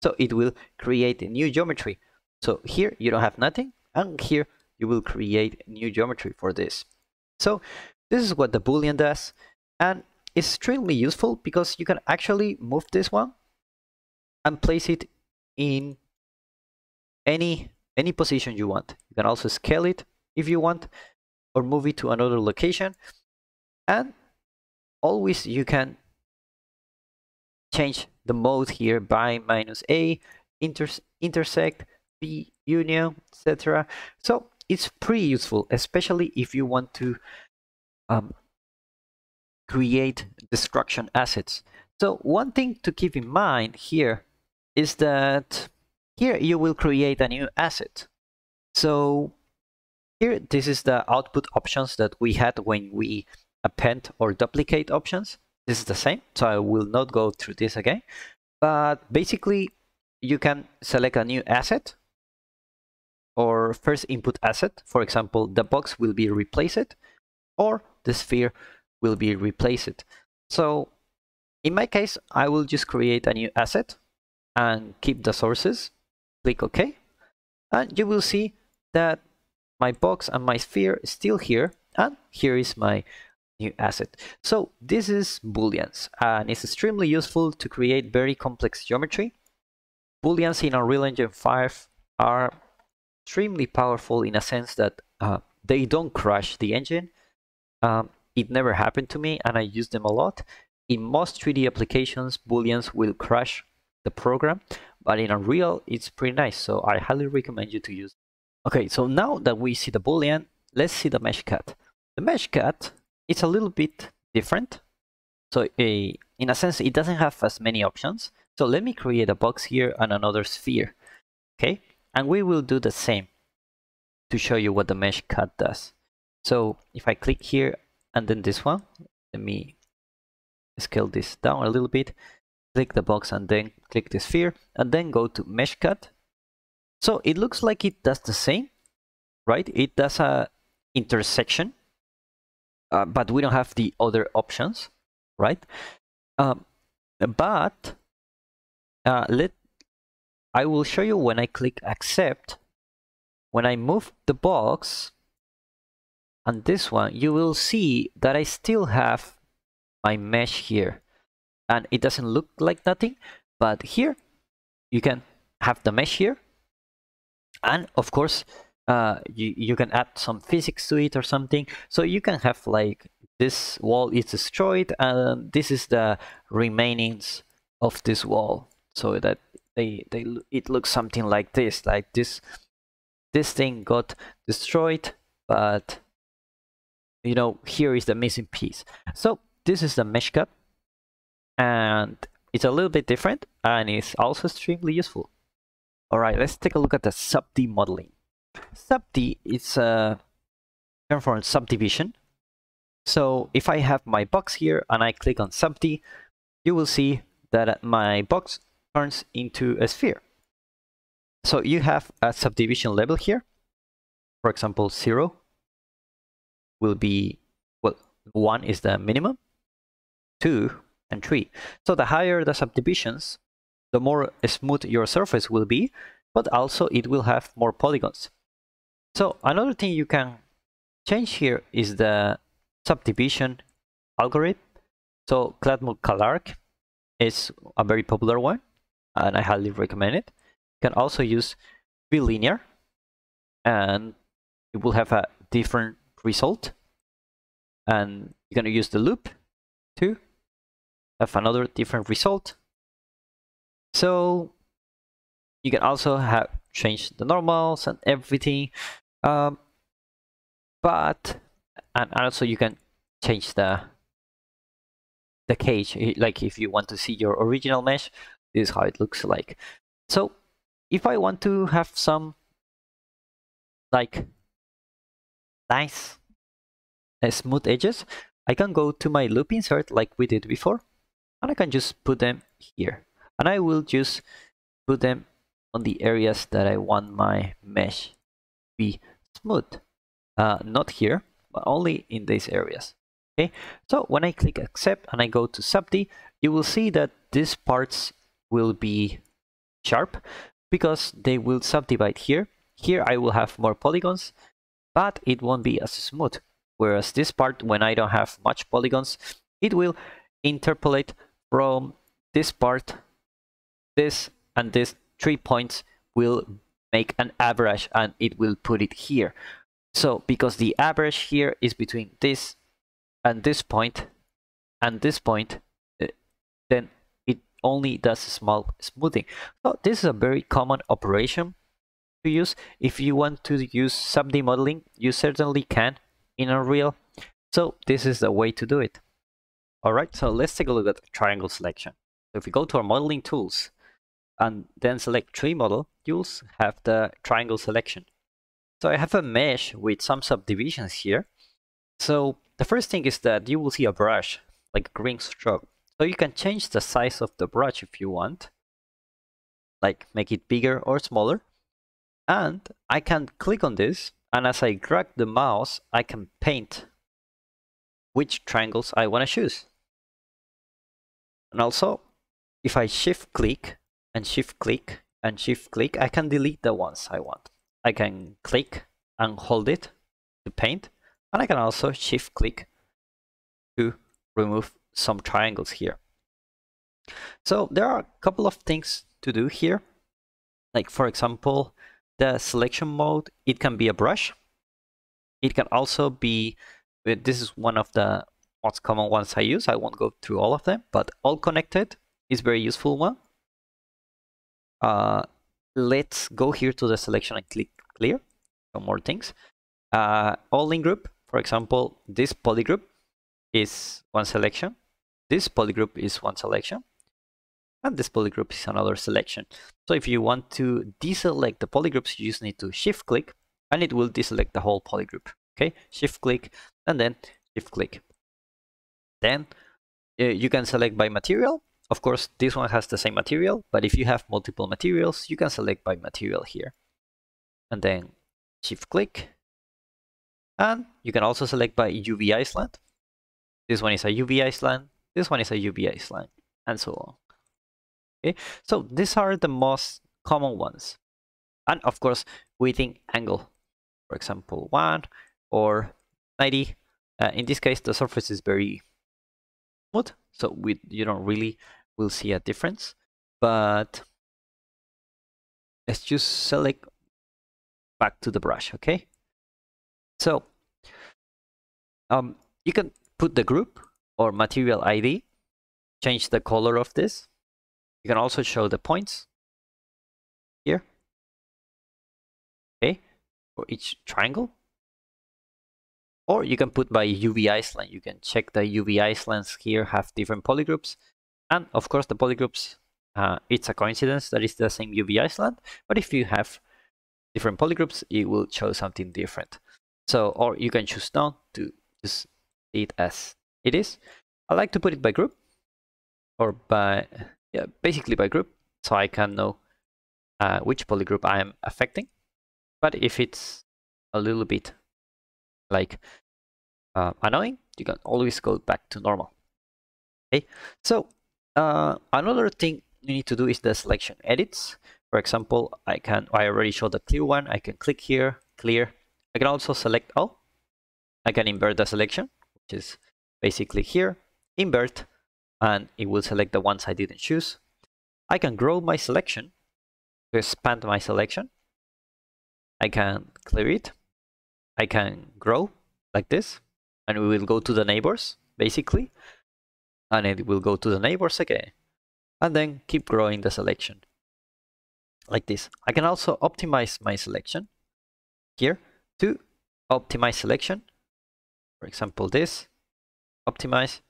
So it will create a new geometry. So here you don't have nothing. And here you will create new geometry for this. So this is what the Boolean does. And it's extremely useful because you can actually move this one and place it in any, any position you want. You can also scale it if you want, or move it to another location. And always you can change the mode here by minus a, inters intersect, b, union, et cetera. So it's pretty useful, especially if you want to um, create destruction assets. So one thing to keep in mind here is that here you will create a new asset. So here, this is the output options that we had when we append or duplicate options. This is the same, so I will not go through this again. But basically, you can select a new asset or first input asset. For example, the box will be replaced or the sphere will be replaced. So in my case, I will just create a new asset and keep the sources. Click OK. And you will see that my box and my sphere is still here. And here is my new asset. So this is Booleans, and it's extremely useful to create very complex geometry. Booleans in Unreal Engine five are extremely powerful in a sense that uh, they don't crash the engine. Um, it never happened to me, and I use them a lot. In most three D applications, Booleans will crash the program, but in Unreal, it's pretty nice, so I highly recommend you to use it. Okay, so now that we see the Boolean, let's see the mesh cut. The mesh cut is a little bit different. So a, in a sense, it doesn't have as many options. So let me create a box here and another sphere. Okay, and we will do the same to show you what the mesh cut does. So if I click here and then this one, let me scale this down a little bit, click the box and then click the sphere and then go to mesh cut. So it looks like it does the same, right? It does a intersection. Uh, but we don't have the other options, right? Um, but uh, let I will show you when I click accept. When I move the box and this one, you will see that I still have my mesh here, and it doesn't look like nothing. But here, you can have the mesh here, and of course. Uh, you, you can add some physics to it or something. So you can have like this wall is destroyed and this is the remainings of this wall, so that they, they it looks something like this, like this this thing got destroyed, but you know, here is the missing piece. So this is the mesh cut, and it's a little bit different, and it's also extremely useful. All right, let's take a look at the sub D modeling. Sub D is a term for subdivision. So if I have my box here and I click on sub D, you will see that my box turns into a sphere. So you have a subdivision level here. For example, zero will be, well, one is the minimum, two and three. So the higher the subdivisions, the more smooth your surface will be, but also it will have more polygons. So another thing you can change here is the subdivision algorithm. So Catmull-Clark is a very popular one, and I highly recommend it. You can also use bilinear, and it will have a different result. And you're going to use the loop to have another different result. So you can also have changed the normals and everything. Um, but and also you can change the the cage, like if you want to see your original mesh, this is how it looks like. So if I want to have some like nice uh, smooth edges, I can go to my loop insert like we did before, and I can just put them here, and I will just put them on the areas that I want my mesh to be smooth. Uh, not here, but only in these areas. Okay. So when I click accept and I go to sub D, you will see that these parts will be sharp because they will subdivide here. Here I will have more polygons, but it won't be as smooth. Whereas this part, when I don't have much polygons, it will interpolate from this part, this and this. Three points will make an average, and it will put it here. So because the average here is between this and this point and this point, then it only does small smoothing. So this is a very common operation to use. If you want to use sub D modeling, you certainly can in Unreal. So this is the way to do it. All right, so let's take a look at triangle selection. So if we go to our modeling tools and then select tree model, you'll have the triangle selection. So I have a mesh with some subdivisions here. So The first thing is that you will see a brush, like green stroke. So you can change the size of the brush if you want, like make it bigger or smaller. And I can click on this, and as I drag the mouse, I can paint which triangles I want to choose. And also, if I shift click and shift click and shift click, I can delete the ones I want. I can click and hold it to paint, and I can also shift click to remove some triangles here. So there are a couple of things to do here, like for example the selection mode. It can be a brush, it can also be, this is one of the most common ones I use, I won't go through all of them, but all connected is very useful one. Uh, let's go here to the selection and click clear, some more things. Uh, all in group, for example, this polygroup is one selection, this polygroup is one selection, and this polygroup is another selection. So if you want to deselect the polygroups, you just need to shift click and it will deselect the whole polygroup. Okay, shift click and then shift click. Then uh, you can select by material. Of course, this one has the same material, but if you have multiple materials, you can select by material here. And then shift click. And you can also select by U V Iceland. This one is a U V Iceland, this one is a U V Iceland, and so on. Okay, so these are the most common ones. And of course, within angle, for example, one or ninety. Uh, in this case, the surface is very smooth, so we, you don't really will see a difference. But let's just select back to the brush, okay? So um, you can put the group or material I D, change the color of this. You can also show the points here, okay, for each triangle. Or you can put by U V Iceland. You can check the U V Icelands here have different polygroups. And of course the polygroups, uh, it's a coincidence that it's the same U V Iceland. But if you have different polygroups, it will show something different. So, or you can choose none to just see it as it is. I like to put it by group or by, yeah, basically by group. So I can know uh, which polygroup I am affecting. But if it's a little bit like uh, annoying, you can always go back to normal. Okay, so uh, another thing you need to do is the selection edits. For example, I can, I already showed the clear one. I can click here, clear. I can also select all. I can invert the selection, which is basically here, invert, and it will select the ones I didn't choose. I can grow my selection to expand my selection. I can clear it. I can grow like this, and we will go to the neighbors, basically. And it will go to the neighbors again. And then keep growing the selection, like this. I can also optimize my selection here to optimize selection. For example, this, optimize.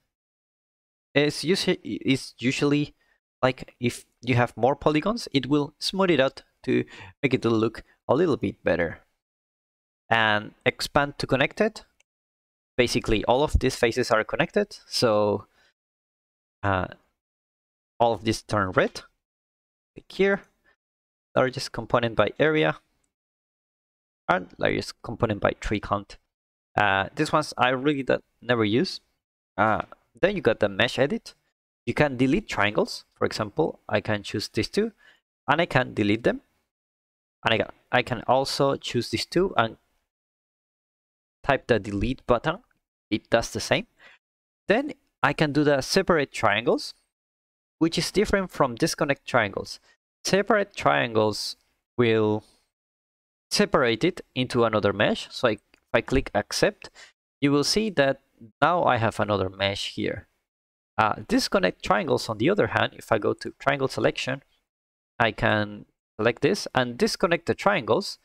It's usually, it's usually like if you have more polygons, it will smooth it out to make it look a little bit better. And expand to connected. Basically, all of these faces are connected, so uh, all of these turn red. Click here, largest component by area, and largest component by tree count. Uh, these ones I really don't, never use. Uh, then you got the mesh edit. You can delete triangles. For example, I can choose these two, and I can delete them. And I can, I can also choose these two and type the delete button, it does the same. Then I can do the separate triangles, which is different from disconnect triangles. Separate triangles will separate it into another mesh. So I, if I click accept, you will see that now I have another mesh here. Uh, disconnect triangles, on the other hand, if I go to triangle selection, I can select this and disconnect the triangles.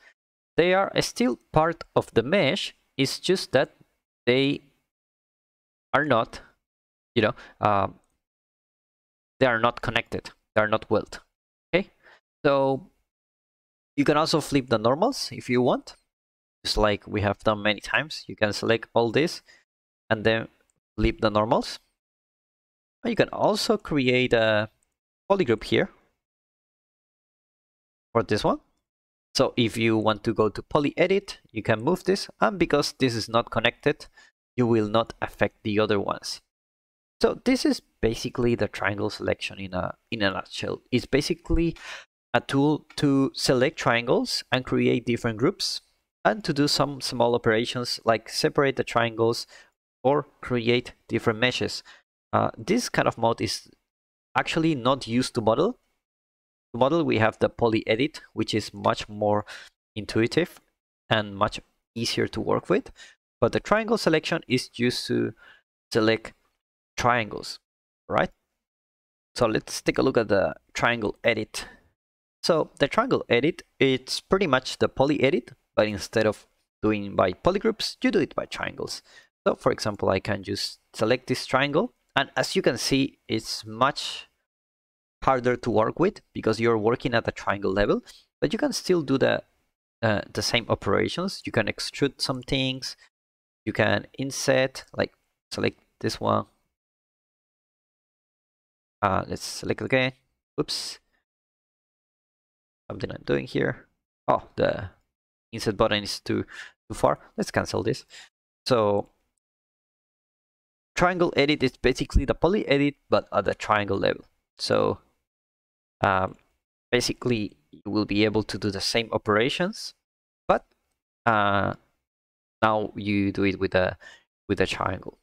They are still part of the mesh. It's just that they are not, you know, um, they are not connected. They are not weld. Okay. So you can also flip the normals if you want. Just like we have done many times. You can select all this and then flip the normals. But you can also create a polygroup here for this one. So if you want to go to poly edit, you can move this, and because this is not connected, you will not affect the other ones. So this is basically the triangle selection in a in a nutshell. It's basically a tool to select triangles and create different groups, and to do some small operations like separate the triangles or create different meshes. Uh, this kind of mode is actually not used to model. To model, we have the poly edit, which is much more intuitive and much easier to work with. But the triangle selection is used to select triangles, right? So let's take a look at the triangle edit. So the triangle edit, it's pretty much the poly edit, but instead of doing by polygroups, you do it by triangles. So for example, I can just select this triangle, and as you can see, it's much harder to work with because you're working at the triangle level, but you can still do the uh, the same operations. You can extrude some things, you can inset, like select this one, uh, let's select again, oops, something I'm doing here, oh, the inset button is too too far, let's cancel this. So triangle edit is basically the poly edit but at the triangle level. So um, basically you will be able to do the same operations, but uh, now you do it with a with a triangle.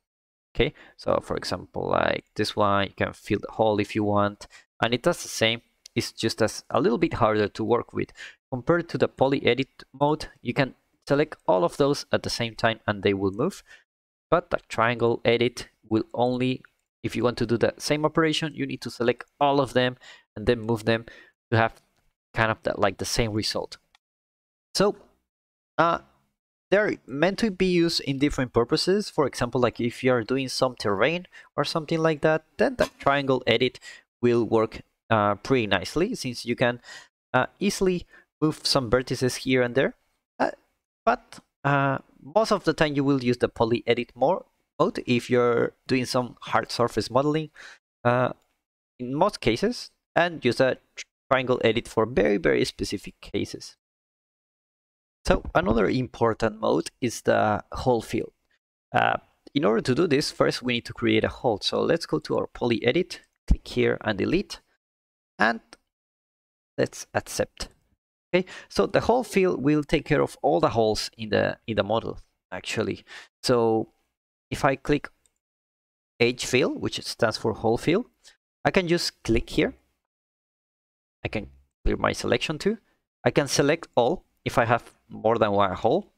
Okay, so for example, like this one, you can fill the hole if you want, and it does the same. It's just as a little bit harder to work with compared to the poly edit mode. You can select all of those at the same time and they will move, but the triangle edit will only, if you want to do that same operation, you need to select all of them and then move them to have kind of that, like the same result. So uh, they're meant to be used in different purposes. For example, like if you are doing some terrain or something like that, then the triangle edit will work uh, pretty nicely, since you can uh, easily move some vertices here and there. Uh, but uh, most of the time you will use the poly edit more mode if you're doing some hard surface modeling, uh, in most cases, and use a triangle edit for very, very specific cases. So another important mode is the hole fill. Uh, in order to do this, first we need to create a hole. So let's go to our poly edit, click here and delete, and let's accept. Okay, so the hole fill will take care of all the holes in the in the model actually. So if I click H fill, which stands for hole fill, I can just click here. I can clear my selection too. I can select all if I have more than one hole,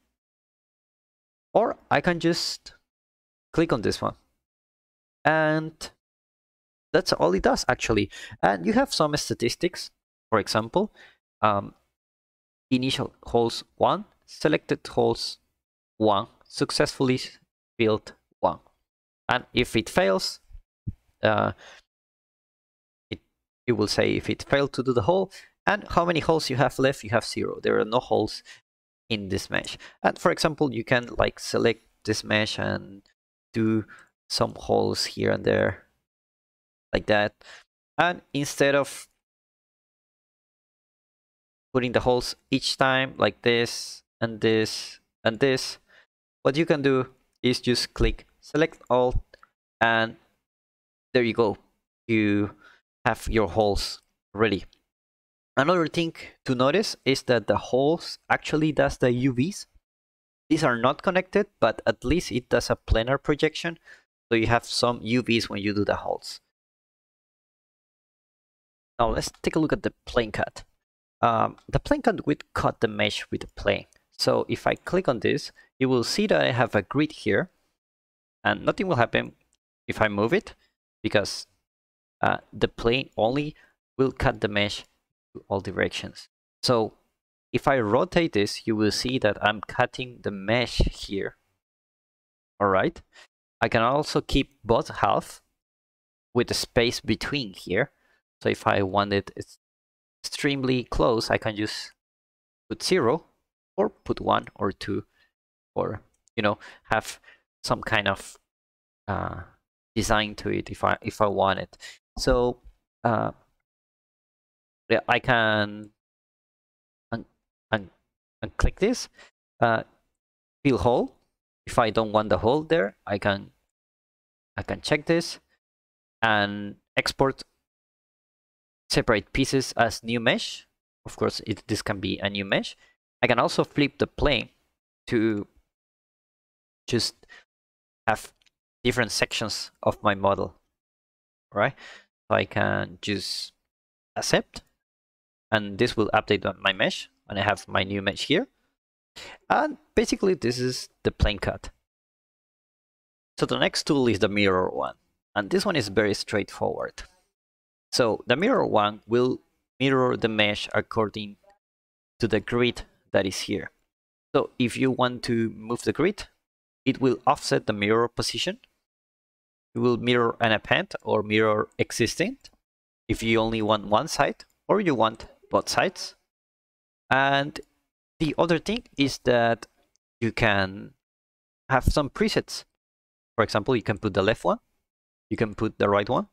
or I can just click on this one, and that's all it does actually. And you have some statistics. For example, um, initial holes one, selected holes one, successfully filled one, and if it fails, uh, it, it will say if it failed to do the hole, and how many holes you have left. You have zero. There are no holes in this mesh. And for example, you can like select this mesh and do some holes here and there like that, and instead of putting the holes each time like this and this and this, what you can do is just click select all, and there you go, you have your holes ready. Another thing to notice is that the holes actually does the U Vs. These are not connected, but at least it does a planar projection, so you have some U Vs when you do the holes. Now let's take a look at the plane cut. Um, the plane cut would cut the mesh with the plane. So if I click on this, you will see that I have a grid here, and nothing will happen if I move it, because uh, the plane only will cut the mesh to all directions. So if I rotate this, you will see that I'm cutting the mesh here. All right. I can also keep both half with the space between here. So if I want it extremely close, I can just put zero, or put one or two, or you know, have some kind of uh, design to it if I if I want it. So uh, I can un un unclick this, uh, fill hole. If I don't want the hole there, I can I can check this and export separate pieces as new mesh. Of course, it, this can be a new mesh. I can also flip the plane to just have different sections of my model, right? So I can just accept, and this will update my mesh, and I have my new mesh here. And basically, this is the plane cut. So the next tool is the mirror one, and this one is very straightforward. So the mirror one will mirror the mesh according to the grid that is here. So if you want to move the grid, it will offset the mirror position. It will mirror an append or mirror existent if you only want one side or you want both sides. And the other thing is that you can have some presets. For example, you can put the left one, you can put the right one,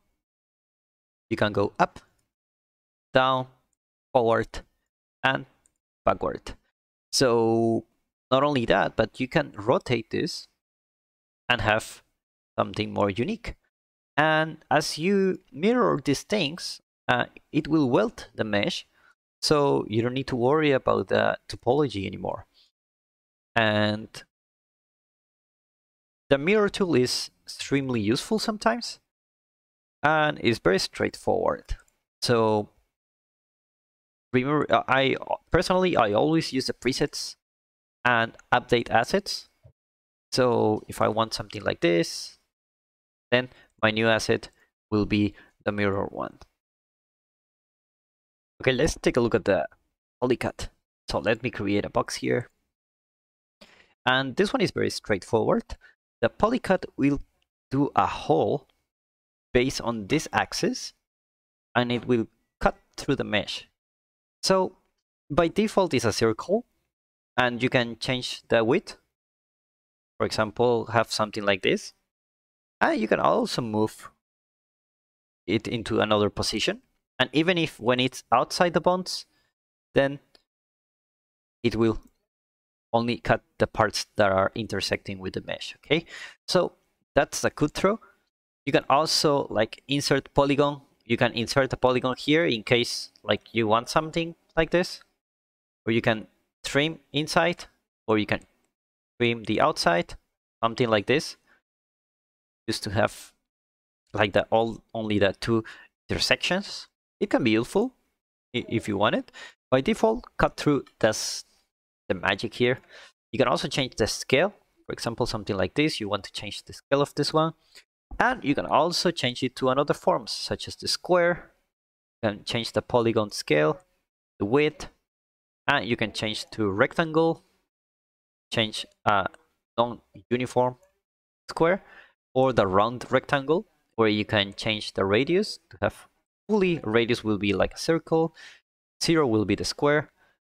you can go up, down, forward, and backward. So not only that, but you can rotate this and have something more unique. And as you mirror these things, uh, it will weld the mesh, so you don't need to worry about the topology anymore. And the mirror tool is extremely useful sometimes, and it's very straightforward. So remember, I personally I always use the presets and update assets. So if I want something like this, then my new asset will be the mirror one. Okay, let's take a look at the polycut. So let me create a box here, and this one is very straightforward. The polycut will do a hole based on this axis, and it will cut through the mesh. So by default it's a circle, and you can change the width. For example, have something like this, and you can also move it into another position. And even if when it's outside the bounds, then it will only cut the parts that are intersecting with the mesh. Okay, so that's the cut through. You can also like insert polygon. You can insert a polygon here in case like you want something like this, or you can trim inside, or you can trim the outside, something like this, just to have like the all only the two intersections. It can be useful if you want it. By default, cut through does the magic here. You can also change the scale. For example, something like this, you want to change the scale of this one, and you can also change it to another forms, such as the square. You can change the polygon scale, the width, and you can change to rectangle, change uh, non-uniform square, or the round rectangle, where you can change the radius to have fully radius will be like a circle, zero will be the square.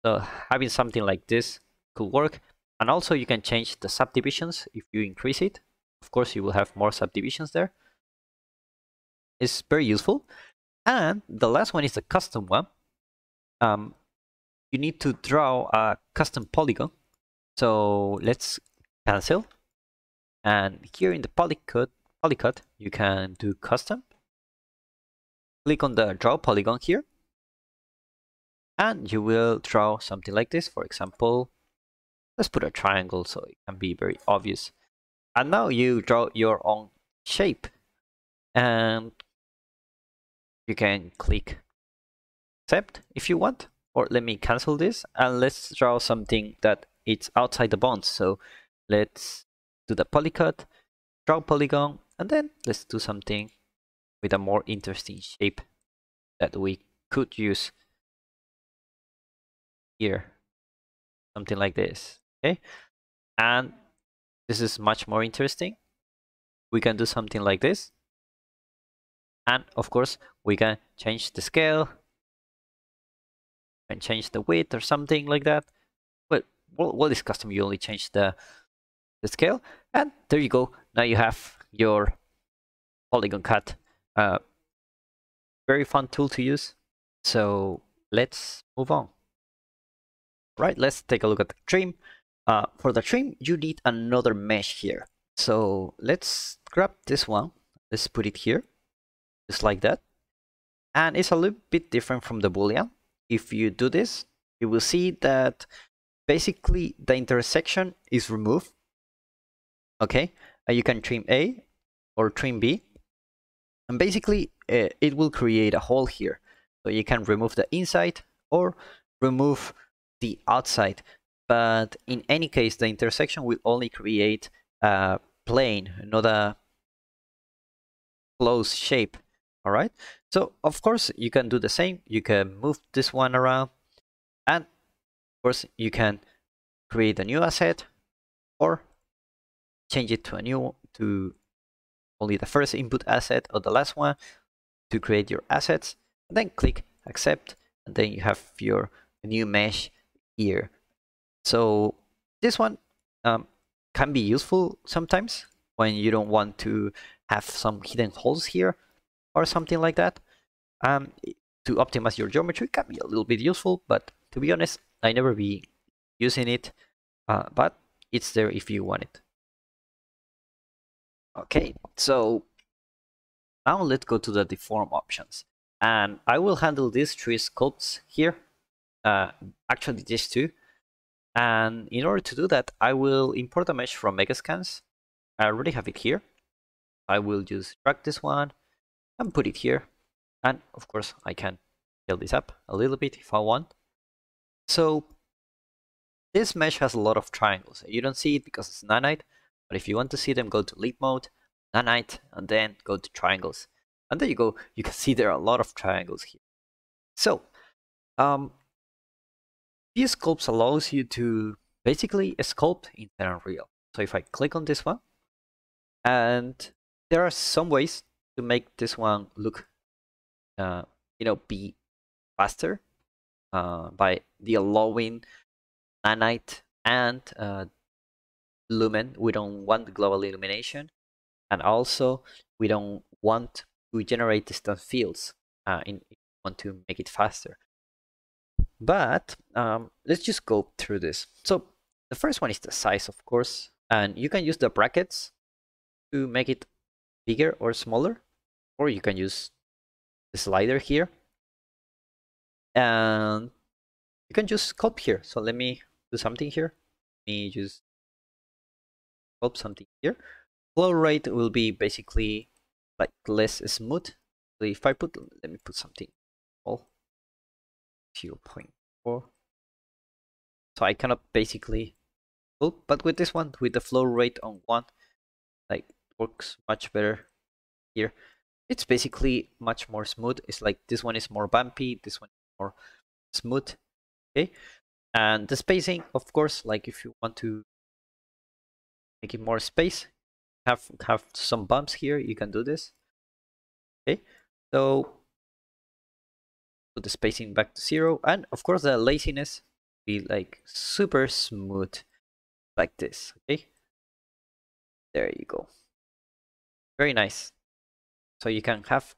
So having something like this could work. And also you can change the subdivisions if you increase it. Of course, you will have more subdivisions there. It's very useful. And the last one is the custom one. Um, you need to draw a custom polygon. So let's cancel. And here in the polycut, polycut, you can do custom. Click on the draw polygon here. And you will draw something like this. For example, let's put a triangle so it can be very obvious. And now you draw your own shape. And you can click accept if you want. Or let me cancel this, and let's draw something that it's outside the bounds. So let's do the polycut, draw polygon, and then let's do something with a more interesting shape that we could use here. Something like this, okay? And this is much more interesting. We can do something like this. And of course, we can change the scale and change the width or something like that. But what is custom? You only change the, the scale, and there you go. Now you have your polygon cut. Uh, very fun tool to use. So let's move on. Right, let's take a look at the trim. Uh, for the trim, you need another mesh here. So let's grab this one. Let's put it here, just like that. And it's a little bit different from the Boolean. If you do this, you will see that basically the intersection is removed. Okay, uh, you can trim A or trim B. And basically, uh, it will create a hole here. So you can remove the inside or remove the outside. But in any case, the intersection will only create a plane, not a closed shape. All right. So, of course, you can do the same. You can move this one around. And, of course, you can create a new asset or change it to a new, to only the first input asset or the last one to create your assets. And then click accept. And then you have your new mesh here. So this one um, can be useful sometimes when you don't want to have some hidden holes here or something like that. Um, to optimize your geometry can be a little bit useful, but to be honest, I never be using it, uh, but it's there if you want it. Okay, so now let's go to the deform options. And I will handle these three sculpts here, uh, actually these two. And in order to do that, I will import a mesh from Megascans. I already have it here. I will just drag this one and put it here. And of course, I can scale this up a little bit if I want. So this mesh has a lot of triangles. You don't see it because it's Nanite. But if you want to see them, go to leap mode, Nanite, and then go to triangles. And there you go. You can see there are a lot of triangles here. So, um, view sculpts allows you to basically sculpt in Unreal. So if I click on this one, and there are some ways to make this one look, uh, you know, be faster uh, by the allowing Nanite and uh, Lumen. We don't want global illumination, and also we don't want to generate distant fields. Uh, in if you want to make it faster. But um, let's just go through this. So the first one is the size, of course, and you can use the brackets to make it bigger or smaller, or you can use the slider here, and you can just sculpt here. So let me do something here. Let me just sculpt something here. Flow rate will be basically like less smooth. So if I put, let me put something. Oh. zero point four. So I cannot basically, but with this one, with the flow rate on one, like works much better here. It's basically much more smooth. It's like this one is more bumpy, this one is more smooth. Okay, and the spacing, of course, like if you want to make it more space, have have some bumps here, you can do this. Okay, so put the spacing back to zero, and of course the laziness be like super smooth, like this. Okay, there you go. Very nice. So you can have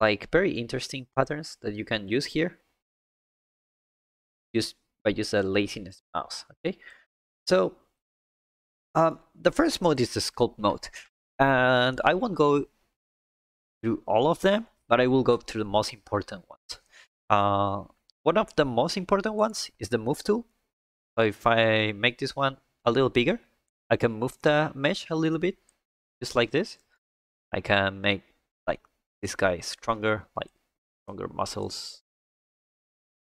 like very interesting patterns that you can use here, just by using a laziness mouse. Okay, so um, the first mode is the sculpt mode, and I won't go through all of them, but I will go through the most important ones. Uh, one of the most important ones is the move tool. So if I make this one a little bigger, I can move the mesh a little bit, just like this. I can make like this guy stronger, like stronger muscles,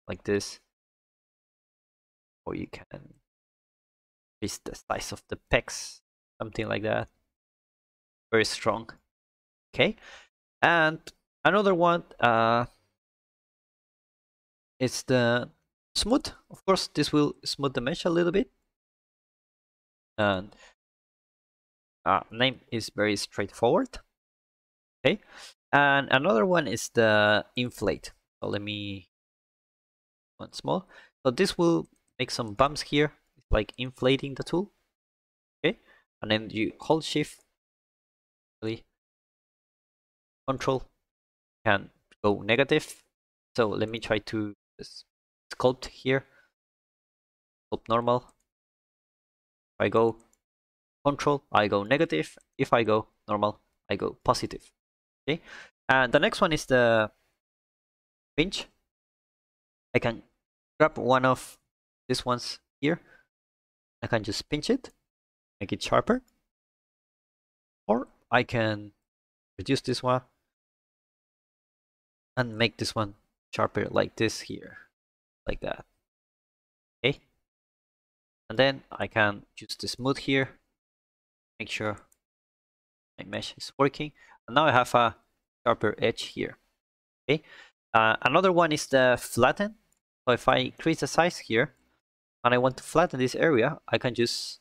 like this. Or you can increase the size of the pecs, something like that. Very strong. Okay, and another one. Uh, It's the smooth. Of course, this will smooth the mesh a little bit. And uh, name is very straightforward. Okay. And another one is the inflate. So let me once more. So this will make some bumps here, like inflating the tool. Okay. And then you hold shift. control can go negative. So let me try to sculpt here. Sculpt normal. If I go control, I go negative. If I go normal, I go positive. Okay. And the next one is the pinch. I can grab one of these ones here. I can just pinch it, make it sharper. Or I can reduce this one and make this one sharper like this here, like that. Okay. And then I can use the smooth here, make sure my mesh is working. And now I have a sharper edge here. Okay. Uh, another one is the flatten. So if I increase the size here and I want to flatten this area, I can just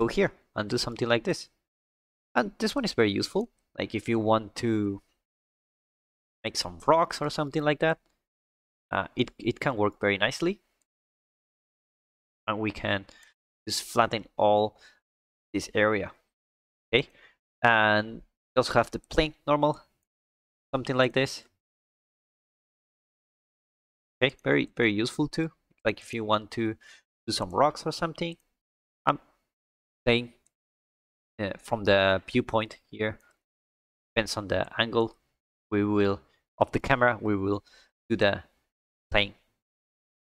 go here and do something like this. And this one is very useful. Like if you want to make some rocks or something like that, uh, it, it can work very nicely. And we can just flatten all this area. Okay. And we also have the plane normal, something like this. Okay, very, very useful too. Like if you want to do some rocks or something, I'm playing uh, from the viewpoint here. Depends on the angle we will of the camera, we will do the playing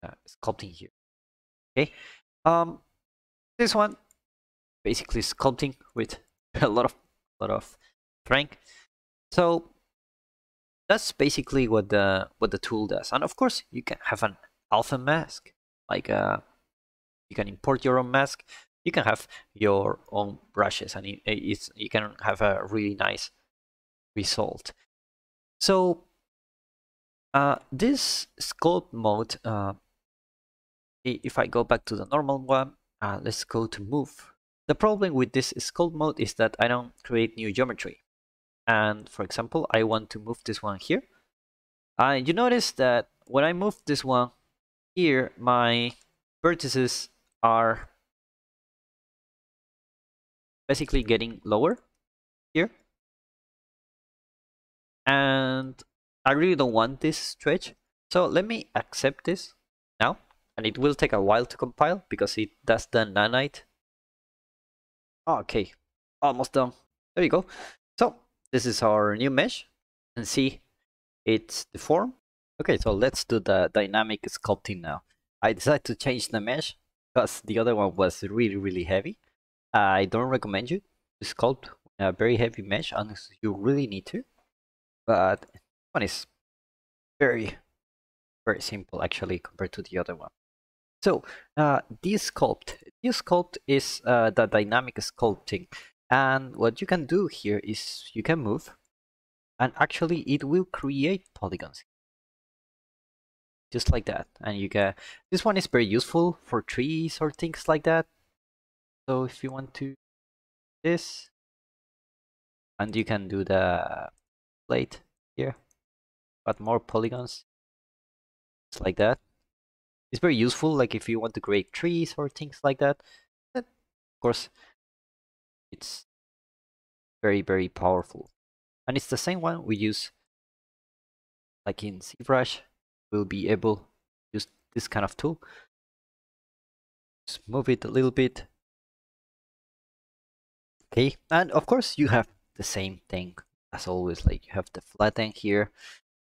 uh, sculpting here. Okay, um, this one basically sculpting with a lot of lot of strength. So that's basically what the what the tool does. And of course, you can have an alpha mask, like uh, you can import your own mask. You can have your own brushes, and it, it's you can have a really nice result. So uh, this sculpt mode. Uh, if I go back to the normal one, uh, let's go to move. The problem with this sculpt mode is that I don't create new geometry. And for example, I want to move this one here. Uh, you notice that when I move this one here, my vertices are basically getting lower here. And I really don't want this stretch. So let me accept this now. And it will take a while to compile because it does the Nanite. Okay, almost done. There you go. So this is our new mesh, and see it's the form. Okay, so let's do the dynamic sculpting now. I decided to change the mesh because the other one was really, really heavy. I don't recommend you to sculpt a very heavy mesh unless you really need to. But this one is very, very simple actually compared to the other one. So uh, this sculpt, this sculpt is uh, the dynamic sculpting, and what you can do here is you can move, and actually it will create polygons, just like that. And you can. This one is very useful for trees or things like that. So if you want to, this, and you can do the plate here, but more polygons, just like that. It's very useful, like if you want to create trees or things like that. But of course, it's very, very powerful. And it's the same one we use, like in ZBrush, we'll be able to use this kind of tool. Just move it a little bit. Okay, and of course you have the same thing as always, like you have the flatten here.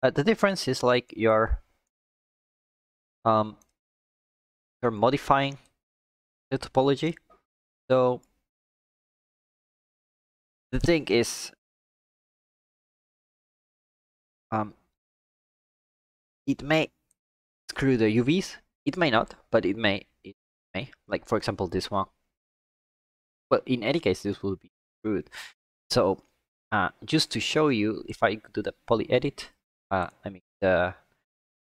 Uh, the difference is like your um. You're modifying the topology. So the thing is, um, it may screw the U Vs. It may not, but it may. It may. Like for example, this one. But in any case, this will be screwed. So uh, just to show you, if I do the poly edit, uh, I mean the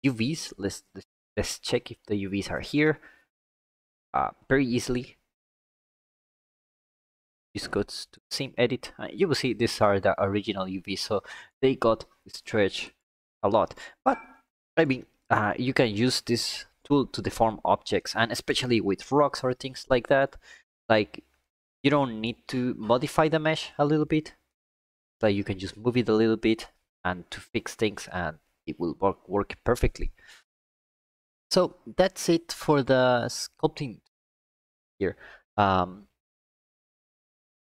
U Vs. Let's. let's Let's check if the U Vs are here. Uh, very easily. Just go to Sim Edit. Uh, you will see these are the original U Vs, so they got stretched a lot. But I mean, uh, you can use this tool to deform objects, and especially with rocks or things like that. Like you don't need to modify the mesh a little bit. So you can just move it a little bit and to fix things, and it will work, work perfectly. So that's it for the sculpting here. Um,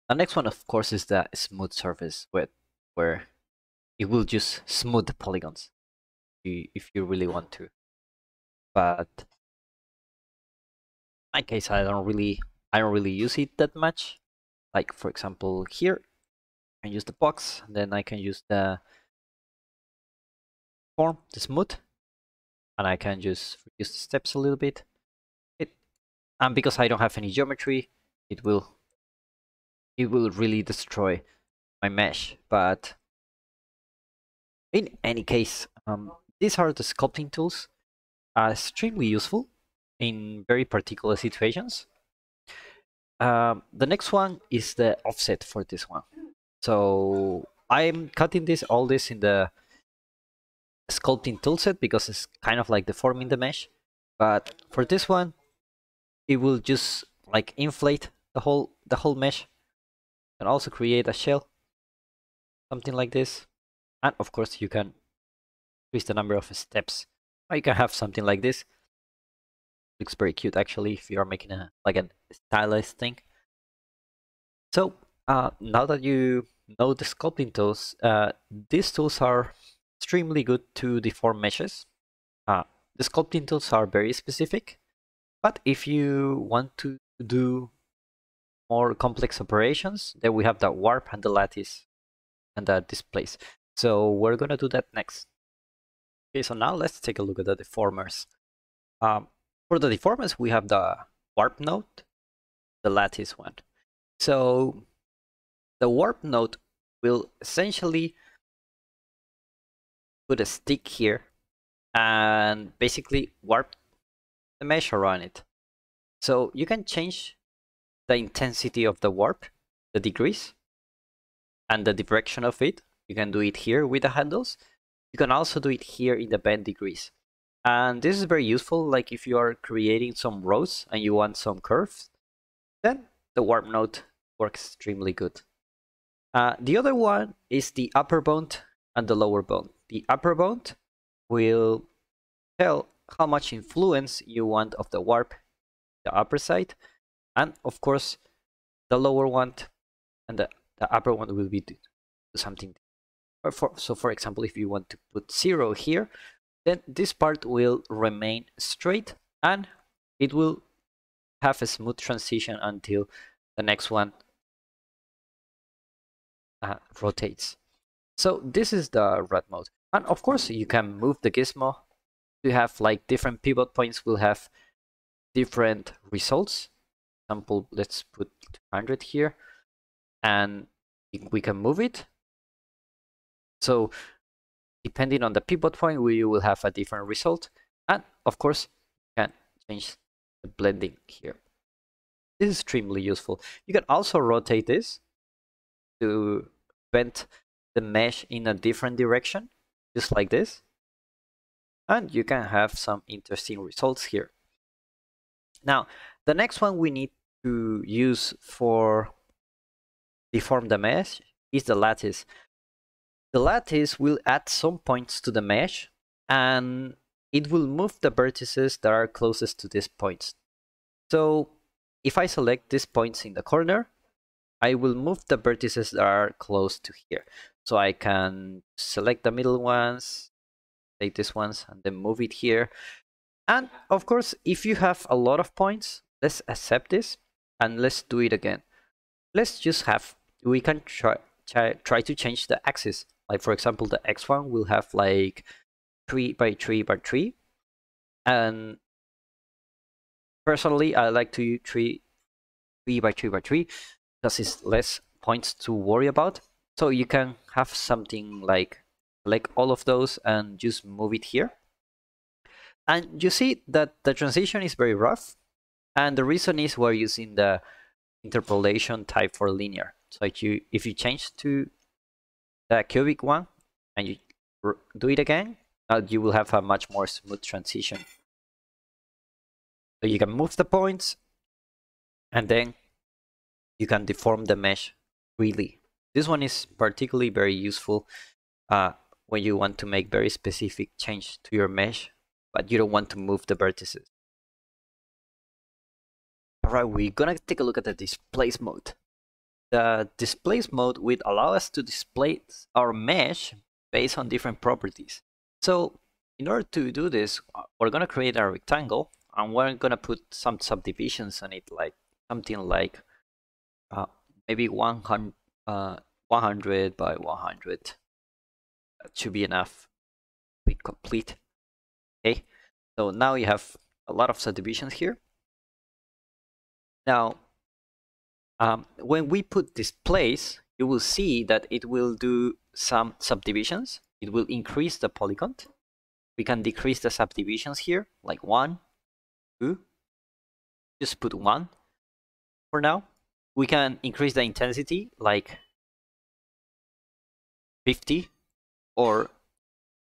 the next one, of course, is the smooth surface, where, where it will just smooth the polygons if you really want to. But in my case, I don't really, I don't really use it that much. Like, for example, here, I can use the box, and then I can use the form, the smooth, and I can just reduce the steps a little bit. It, and because I don't have any geometry, it will, it will really destroy my mesh. But in any case, um, these are the sculpting tools. Are extremely useful in very particular situations. Um, the next one is the offset for this one. So I'm cutting this, all this in the sculpting toolset because it's kind of like deforming the mesh. But for this one, it will just like inflate the whole the whole mesh, and also create a shell, something like this. And of course, you can increase the number of steps. You can have something like this. Looks very cute, actually, if you are making a like a stylized thing. So uh, now that you know the sculpting tools, uh, these tools are extremely good to deform meshes. Uh, the sculpting tools are very specific, but if you want to do more complex operations, then we have the warp and the lattice and the displace. So we're gonna do that next. Okay, so now let's take a look at the deformers. Um, for the deformers, we have the warp node, the lattice one. So the warp node will essentially put a stick here and basically warp the mesh around it. So you can change the intensity of the warp, the degrees, and the direction of it. You can do it here with the handles. You can also do it here in the bend degrees. And this is very useful, like if you are creating some rows and you want some curves, then the warp node works extremely good. Uh, the other one is the upper bound and the lower bound. The upper bound will tell how much influence you want of the warp, the upper side, and of course the lower one and the, the upper one will be do something different. For, so for example, if you want to put zero here, then this part will remain straight and it will have a smooth transition until the next one uh, rotates. So this is the rod mode, and of course you can move the gizmo to have like different pivot points will have different results. For example, let's put two hundred here and we can move it. So depending on the pivot point, we will have a different result. And of course, you can change the blending here. This is extremely useful. You can also rotate this to bend the mesh in a different direction, just like this. And you can have some interesting results here. Now, the next one we need to use for deform the mesh is the lattice. The lattice will add some points to the mesh, and it will move the vertices that are closest to these points. So if I select these points in the corner, I will move the vertices that are close to here. So I can select the middle ones, take these ones, and then move it here. And of course, if you have a lot of points, let's accept this, and let's do it again. Let's just have, we can try, try to change the axis. Like for example, the X one will have like three by three by three, and personally I like to use three by three by three because it's less points to worry about. So you can have something like select all of those and just move it here, and you see that the transition is very rough, and the reason is we're using the interpolation type for linear. So if you, if you change to the cubic one and you do it again, uh, you will have a much more smooth transition. So you can move the points, and then you can deform the mesh freely. This one is particularly very useful uh, when you want to make very specific change to your mesh, but you don't want to move the vertices. Alright, we're gonna take a look at the displace mode. The displace mode will allow us to display our mesh based on different properties. So in order to do this, we're gonna create a rectangle and we're gonna put some subdivisions on it, like something like uh, maybe one hundred by one hundred. That should be enough to be complete. Okay, so now you have a lot of subdivisions here. Now um, when we put displace, you will see that it will do some subdivisions. It will increase the polygon. We can decrease the subdivisions here, like one, two. Just put one for now. We can increase the intensity, like fifty or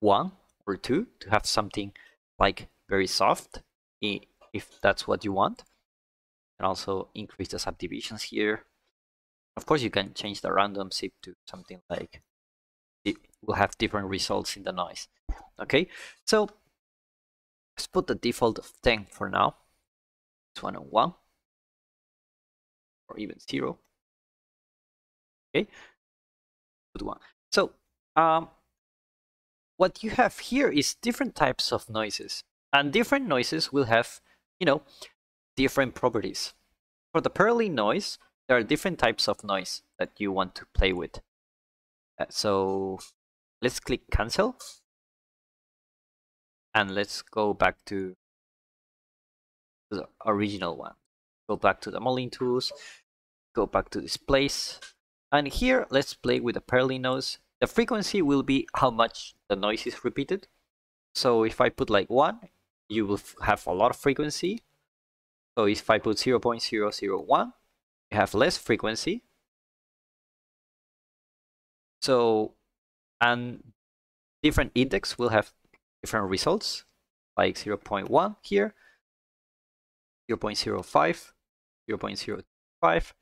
one or two, to have something like very soft, if that's what you want. And also increase the subdivisions here. Of course, you can change the random zip to something like, it will have different results in the noise. Okay, so let's put the default of ten for now. It's one on one, or even zero. Okay, put one. So um, what you have here is different types of noises, and different noises will have, you know, different properties. For the pearly noise, there are different types of noise that you want to play with. Uh, so let's click cancel. And let's go back to the original one. Go back to the modeling tools. Go back to displace. And here, let's play with the pearly noise. The frequency will be how much the noise is repeated. So if I put like one, you will have a lot of frequency. So if I put zero point zero zero one, you have less frequency. So, and different index will have different results, like zero point one here, zero point zero five, zero point zero five,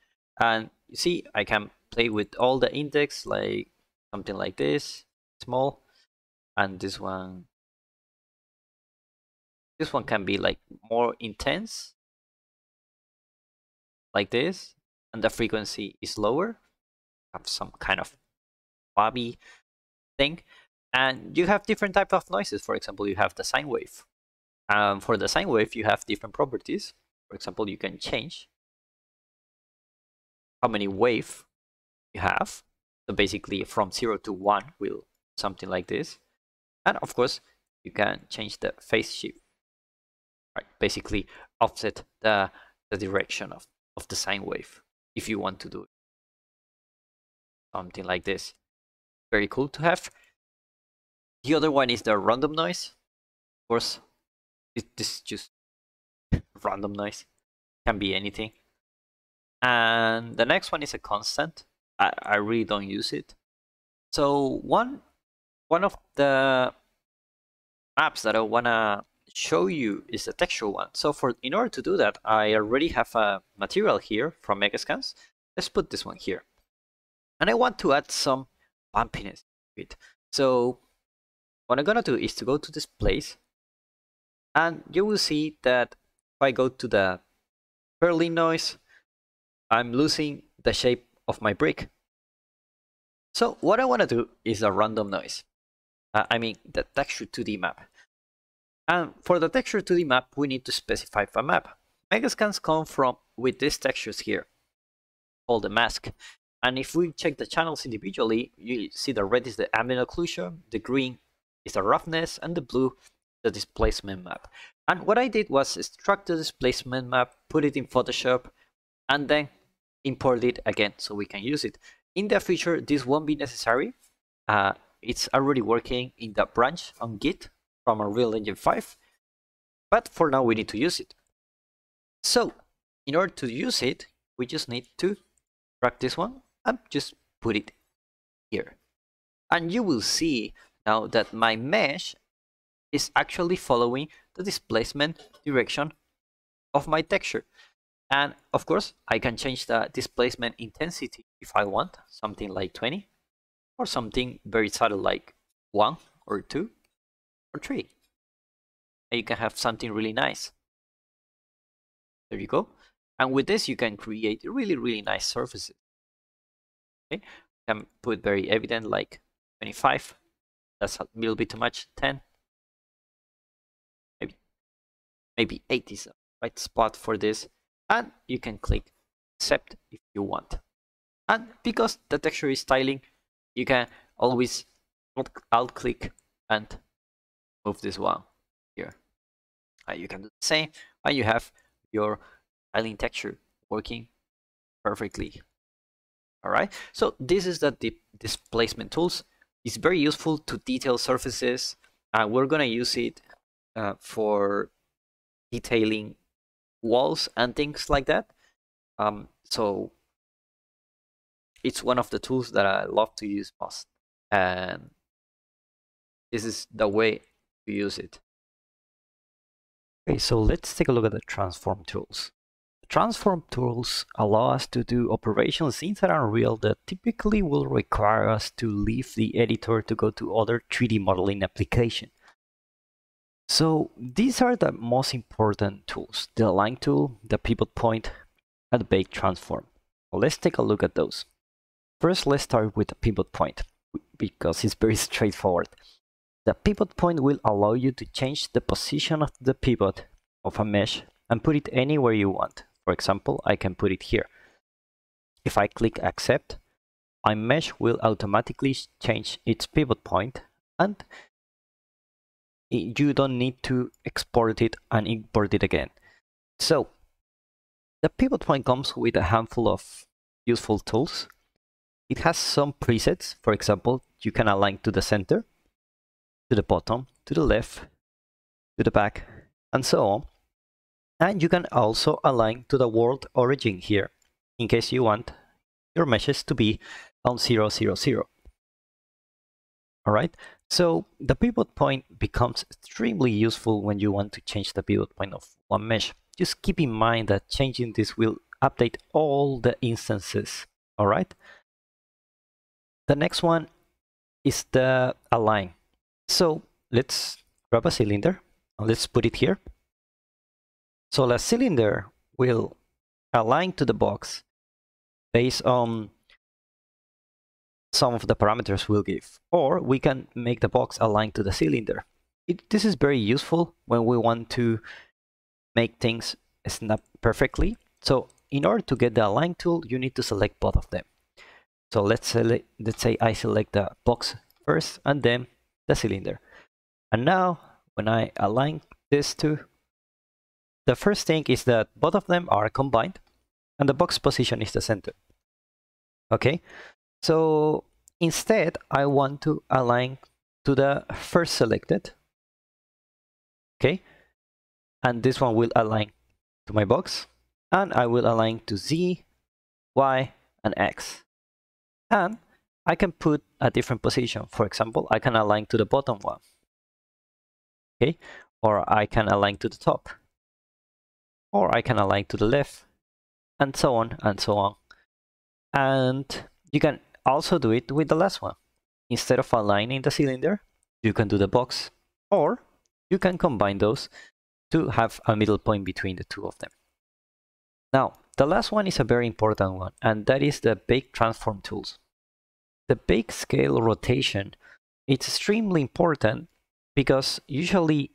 and you see I can play with all the index, like something like this, small, and this one, this one can be like more intense, like this, and the frequency is lower, have some kind of bobby thing. And you have different types of noises. For example, you have the sine wave. Um, for the sine wave, you have different properties. For example, you can change how many waves you have. So basically, from zero to one, will something like this. And of course, you can change the phase shift. Right, basically, offset the, the direction of, of the sine wave if you want to do it. Something like this. Very cool to have. The other one is the random noise. Of course, it, this is just random noise. Can be anything. And the next one is a constant. I, I really don't use it. So one one of the maps that I wanna show you is the texture one. So for in order to do that, I already have a material here from Megascans. Let's put this one here. And I want to add some bumpiness to it. So what I'm gonna do is to go to this place, and you will see that if I go to the pearly noise, I'm losing the shape of my brick. So what I want to do is a random noise. Uh, I mean the texture two D map. And for the texture two D map, we need to specify a map. Megascans come from with these textures here, called the mask. And if we check the channels individually, you see the red is the ambient occlusion, the green is the roughness, and the blue the displacement map. And what I did was extract the displacement map, put it in Photoshop, and then import it again so we can use it. In the future, this won't be necessary. Uh, it's already working in the branch on Git from Unreal Engine five, but for now we need to use it. So in order to use it, we just need to drag this one and just put it here. And you will see now that my mesh is actually following the displacement direction of my texture. And of course, I can change the displacement intensity if I want, something like twenty, or something very subtle like one or two or three. And you can have something really nice. There you go. And with this, you can create really, really nice surfaces. Okay, you can put very evident like twenty-five. That's a little bit too much. ten. Maybe, maybe eight is the right spot for this. And you can click accept if you want. And because the texture is styling, you can always alt click and move this one here. And you can do the same, and you have your styling texture working perfectly. All right, so this is the di displacement tools. It's very useful to detail surfaces, and we're gonna use it uh, for detailing walls and things like that. Um, so it's one of the tools that I love to use most, and this is the way to use it. Okay, so let's take a look at the transform tools. The transform tools allow us to do operations inside Unreal that typically will require us to leave the editor to go to other three D modeling application. So these are the most important tools, the align tool, the pivot point, and the bake transform. Well, let's take a look at those. First, let's start with the pivot point, because it's very straightforward. The pivot point will allow you to change the position of the pivot of a mesh and put it anywhere you want. For example, I can put it here. If I click accept, my mesh will automatically change its pivot point, and you don't need to export it and import it again. So the pivot point comes with a handful of useful tools. It has some presets. For example, you can align to the center, to the bottom, to the left, to the back, and so on. And you can also align to the world origin here, in case you want your meshes to be on zero, zero, zero. All right. So the pivot point becomes extremely useful when you want to change the pivot point of one mesh. Just keep in mind that changing this will update all the instances, all right? The next one is the align. So let's grab a cylinder and let's put it here. So the cylinder will align to the box based on some of the parameters we'll give, or we can make the box align to the cylinder. It, this is very useful when we want to make things snap perfectly. So in order to get the align tool, you need to select both of them. So let's select, let's say I select the box first and then the cylinder. And now when I align these two, the first thing is that both of them are combined and the box position is the center. Okay. So instead, I want to align to the first selected, okay? And this one will align to my box, and I will align to Z, Y, and X. And I can put a different position. For example, I can align to the bottom one, okay? Or I can align to the top, or I can align to the left, and so on and so on. And you can also do it with the last one. Instead of aligning the cylinder, you can do the box, or you can combine those to have a middle point between the two of them. Now, the last one is a very important one, and that is the bake transform tools. The bake scale rotation, it's extremely important because usually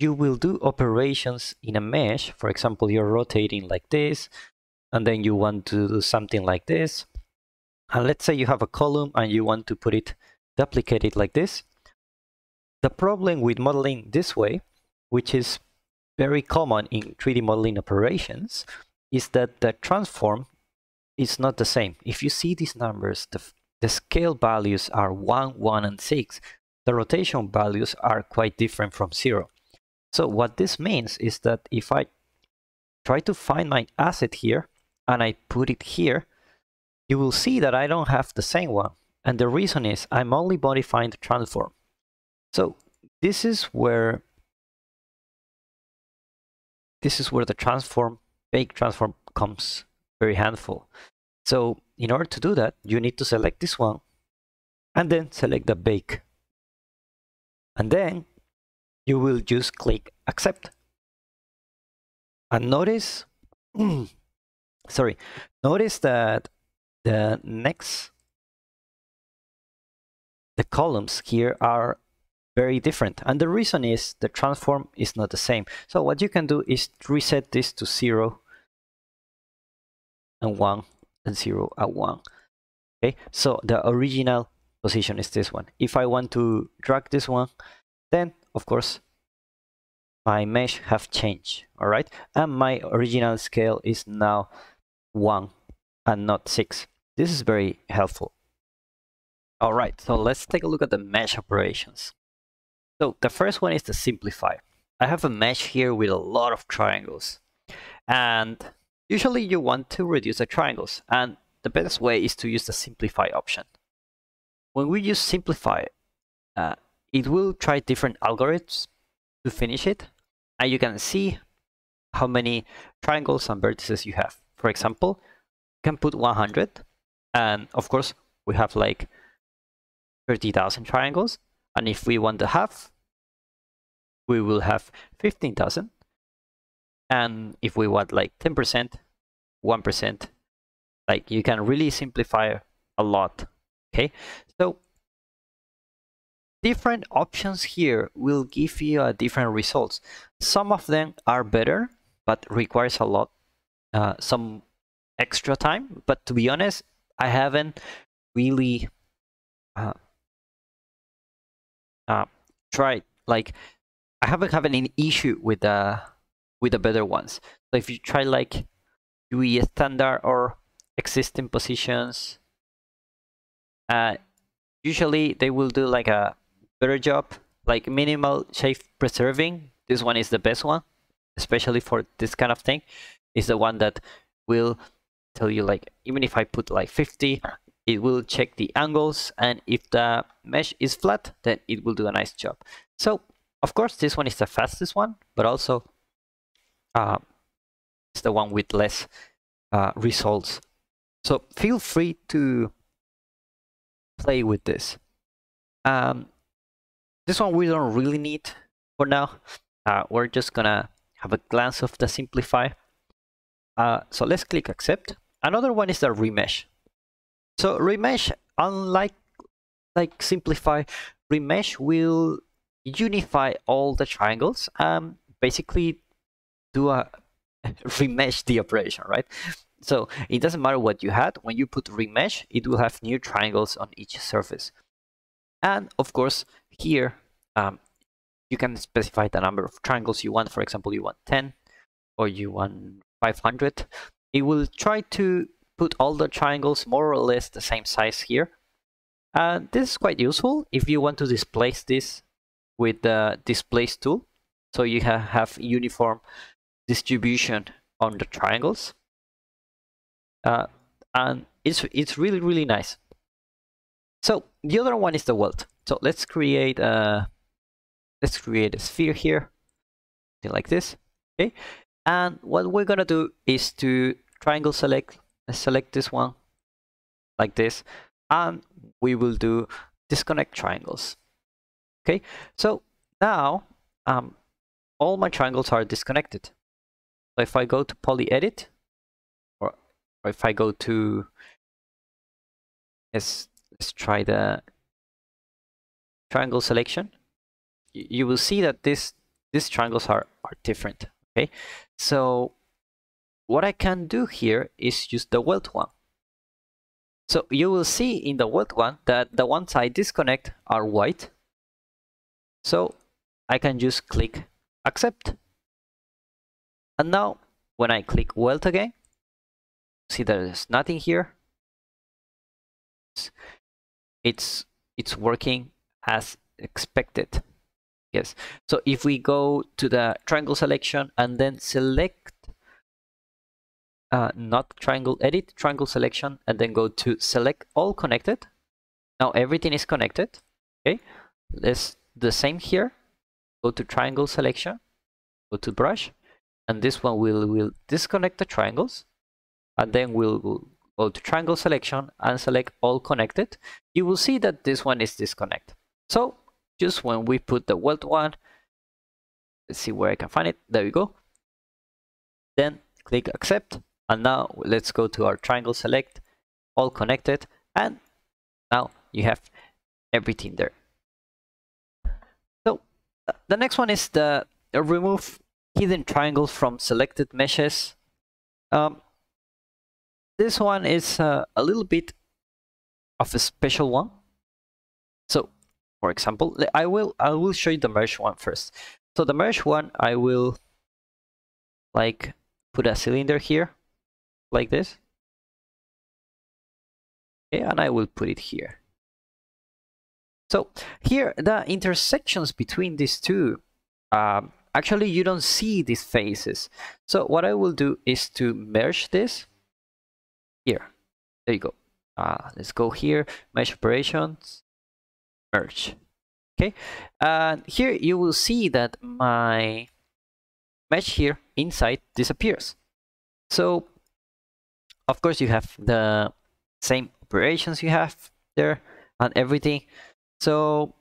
you will do operations in a mesh. For example, you're rotating like this, and then you want to do something like this. And let's say you have a column and you want to put it, duplicate it like this. The problem with modeling this way, which is very common in three D modeling operations, is that the transform is not the same. If you see these numbers, the, the scale values are one, one, and six. The rotation values are quite different from zero. So what this means is that if I try to find my asset here and I put it here, you will see that I don't have the same one, and the reason is I'm only modifying the transform. So this is where this is where the transform bake transform comes very handful. So in order to do that, you need to select this one and then select the bake. And then you will just click accept. And notice, sorry, notice that the next, the columns here are very different. And the reason is the transform is not the same. So what you can do is reset this to zero and one and zero and one. Okay, so the original position is this one. If I want to drag this one, then of course my mesh have changed, all right? And my original scale is now one and not six. This is very helpful. All right, so let's take a look at the mesh operations. So the first one is the simplify. I have a mesh here with a lot of triangles, and usually you want to reduce the triangles, and the best way is to use the simplify option. When we use simplify, uh, it will try different algorithms to finish it, and you can see how many triangles and vertices you have. For example, you can put one hundred, and of course we have like thirty thousand triangles, and if we want to half, we will have fifteen thousand, and if we want like ten percent, one percent, like you can really simplify a lot. Okay, so different options here will give you uh, different results. Some of them are better, but requires a lot, uh, some extra time. But to be honest, I haven't really uh, uh, tried. Like, I haven't had an issue with the uh, with the better ones. So if you try like U E standard or existing positions, uh, usually they will do like a better job, like minimal shape preserving. This one is the best one, especially for this kind of thing. It's the one that will tell you, like, even if I put like fifty, it will check the angles, and if the mesh is flat, then it will do a nice job. So of course this one is the fastest one, but also uh, it's the one with less uh, results. So feel free to play with this. um, This one we don't really need for now. Uh, we're just gonna have a glance of the simplify. Uh, so let's click accept. Another one is the remesh. So remesh, unlike like simplify, remesh will unify all the triangles and basically do a remesh the operation, right? So it doesn't matter what you had. When you put remesh, it will have new triangles on each surface. And of course, here um, you can specify the number of triangles you want. For example, you want ten or you want five hundred. It will try to put all the triangles more or less the same size here. And this is quite useful if you want to displace this with the displace tool, so you have uniform distribution on the triangles. Uh, and it's, it's really, really nice. So the other one is the weld. So let's create a let's create a sphere here, like this. Okay, and what we're gonna do is to triangle select, select this one like this, and we will do disconnect triangles. Okay, so now um, all my triangles are disconnected. So if I go to poly edit, or, or if I go to yes. Let's try the triangle selection. You will see that this these triangles are are different. Okay, so what I can do here is use the weld one. So you will see in the weld one that the ones I disconnect are white. So I can just click accept, and now when I click weld again, see that there's nothing here. It's it's working as expected. Yes. So if we go to the triangle selection and then select uh, not triangle edit, triangle selection, and then go to select all connected. Now everything is connected. Okay. Let's do the same here. Go to triangle selection. Go to brush, and this one will will disconnect the triangles. and then we'll go to triangle selection and select all connected. You will see that this one is disconnected. So just when we put the weld one, let's see where I can find it. There we go. Then click accept, and now let's go to our triangle select all connected, and now you have everything there. So the next one is the uh, remove hidden triangles from selected meshes. Um, this one is uh, a little bit of a special one. So for example, I will I will show you the merge one first. So the merge one, I will like put a cylinder here like this. Okay, and I will put it here. So here the intersections between these two, um, actually you don't see these faces. So what I will do is to merge this here. There you go. Uh, let's go here, mesh operations, merge. Okay, and here you will see that my mesh here inside disappears. So of course you have the same operations you have there and everything. So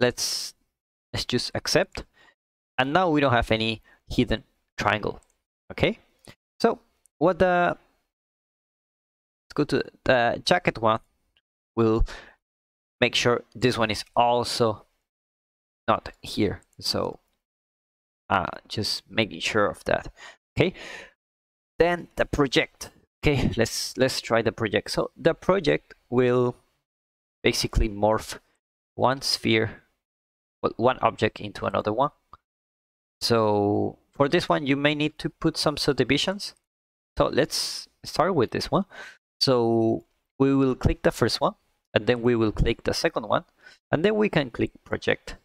let's let's just accept, and now we don't have any hidden triangle. Okay, so what the let's go to the jacket one. We'll make sure this one is also not here. So uh, just making sure of that. Okay, then the project. Okay, let's let's try the project. So the project will basically morph one sphere, well, one object into another one. So for this one, you may need to put some subdivisions. So let's start with this one. So we will click the first one, and then we will click the second one, and then we can click project.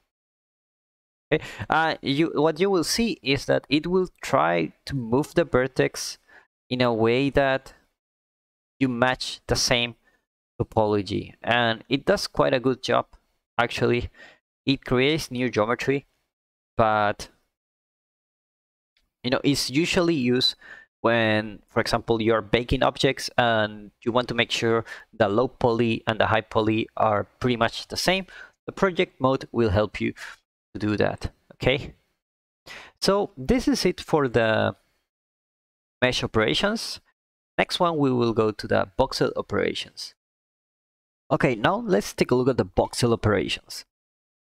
Okay, uh, you what you will see is that it will try to move the vertex in a way that you match the same topology, and it does quite a good job actually. It creates new geometry, but you know, it's usually used when, for example, you're baking objects and you want to make sure the low poly and the high poly are pretty much the same. The project mode will help you to do that. Okay, so this is it for the mesh operations. Next one, we will go to the voxel operations. Okay, now let's take a look at the voxel operations.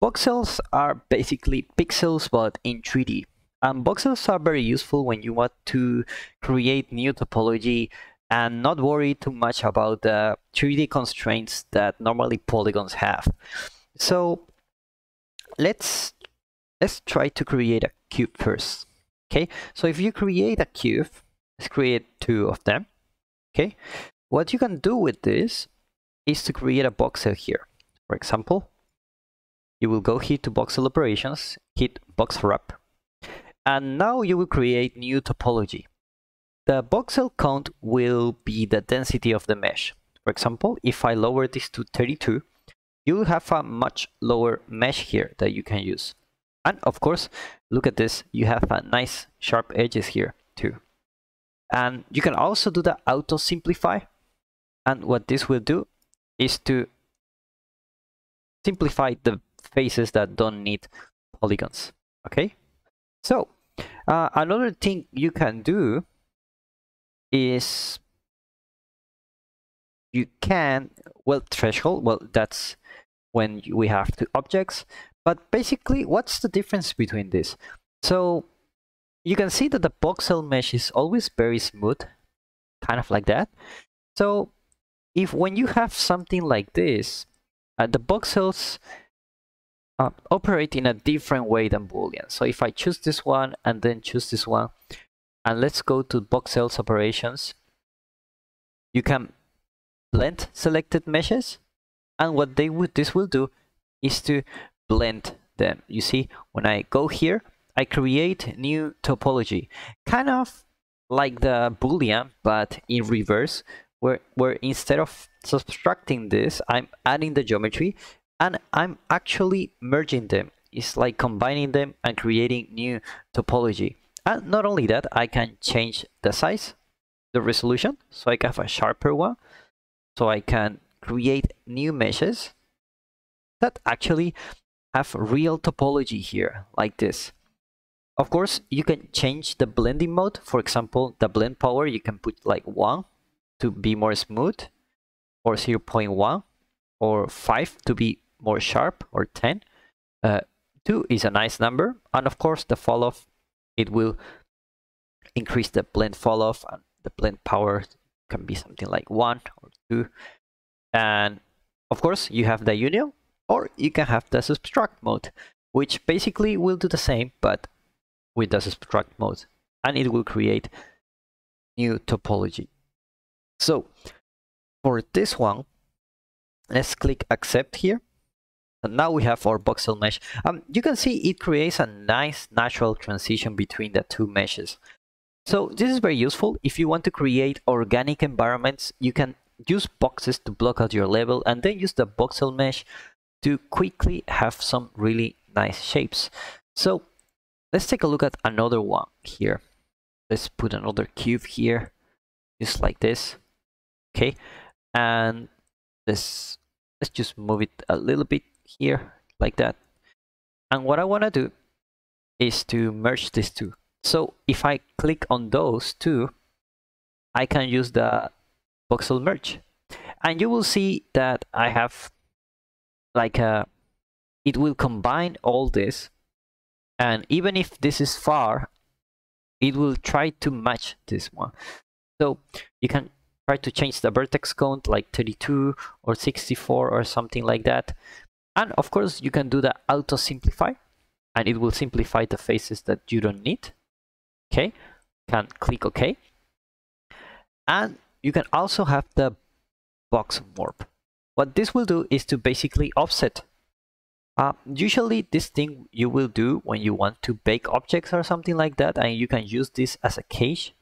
Voxels are basically pixels, but in three D. And voxels are very useful when you want to create new topology and not worry too much about the three D constraints that normally polygons have. So let's let's try to create a cube first. Okay, so if you create a cube, let's create two of them. Okay, what you can do with this is to create a voxel here. For example, you will go here to voxel operations, hit box wrap, and now you will create new topology. The voxel count will be the density of the mesh. For example, if I lower this to thirty-two, you will have a much lower mesh here that you can use. And of course, look at this, you have a nice sharp edges here too. And you can also do the auto simplify, and what this will do is to simplify the faces that don't need polygons. Okay, so uh, another thing you can do is you can well threshold. Well, that's when we have two objects, but basically what's the difference between this? So you can see that the voxel mesh is always very smooth, kind of like that. So if when you have something like this, uh, the voxels uh, operate in a different way than Boolean. So if I choose this one and then choose this one, and let's go to voxels operations, you can blend selected meshes, and what they would this will do is to blend them. You see, when I go here, I create new topology, kind of like the Boolean, but in reverse, where, where instead of subtracting this, I'm adding the geometry, and I'm actually merging them. It's like combining them and creating new topology. And not only that, I can change the size, the resolution, so I can have a sharper one, so I can create new meshes that actually have real topology here, like this. Of course, you can change the blending mode. For example, the blend power, you can put like one to be more smooth, or zero point one, or five to be more sharp, or ten. Uh, two is a nice number, and of course the fall off, it will increase the blend fall off, and the blend power can be something like one or two. And of course you have the union, or you can have the subtract mode, which basically will do the same, but with the subtract mode, and it will create new topology. So for this one, let's click accept here. And now we have our voxel mesh. Um, you can see it creates a nice natural transition between the two meshes. So this is very useful. If you want to create organic environments, you can use boxes to block out your level, and then use the voxel mesh to quickly have some really nice shapes. So let's take a look at another one here. Let's put another cube here, just like this. Okay, and let's, let's just move it a little bit here, like that. And what I want to do is to merge these two. So if I click on those two, I can use the voxel merge, and you will see that I have like a, it will combine all this, and even if this is far, it will try to match this one. So you can try to change the vertex count like thirty-two or sixty-four or something like that. And of course you can do the auto simplify, and it will simplify the faces that you don't need. Okay, can click OK. And you can also have the box warp. What this will do is to basically offset. Uh, usually this thing you will do when you want to bake objects or something like that, and you can use this as a cache.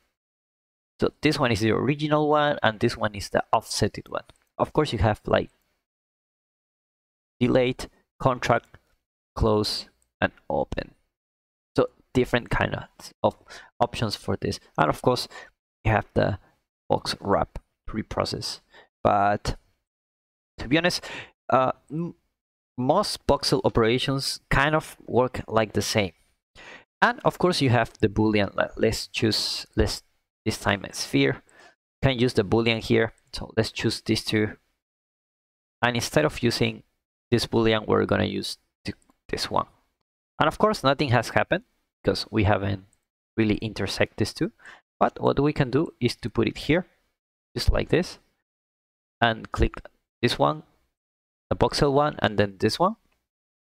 So this one is the original one, and this one is the offsetted one. Of course you have like delete, contract, close, and open. So different kind of, of options for this. And of course you have the box wrap pre-process. But to be honest, uh, most voxel operations kind of work like the same. And of course you have the boolean. Let's choose let's this time a sphere. Can use the boolean here. So let's choose these two. And instead of using this boolean, we're gonna use this one. And of course nothing has happened because we haven't really intersect these two. But what we can do is to put it here, just like this, and click this one, the voxel one, and then this one,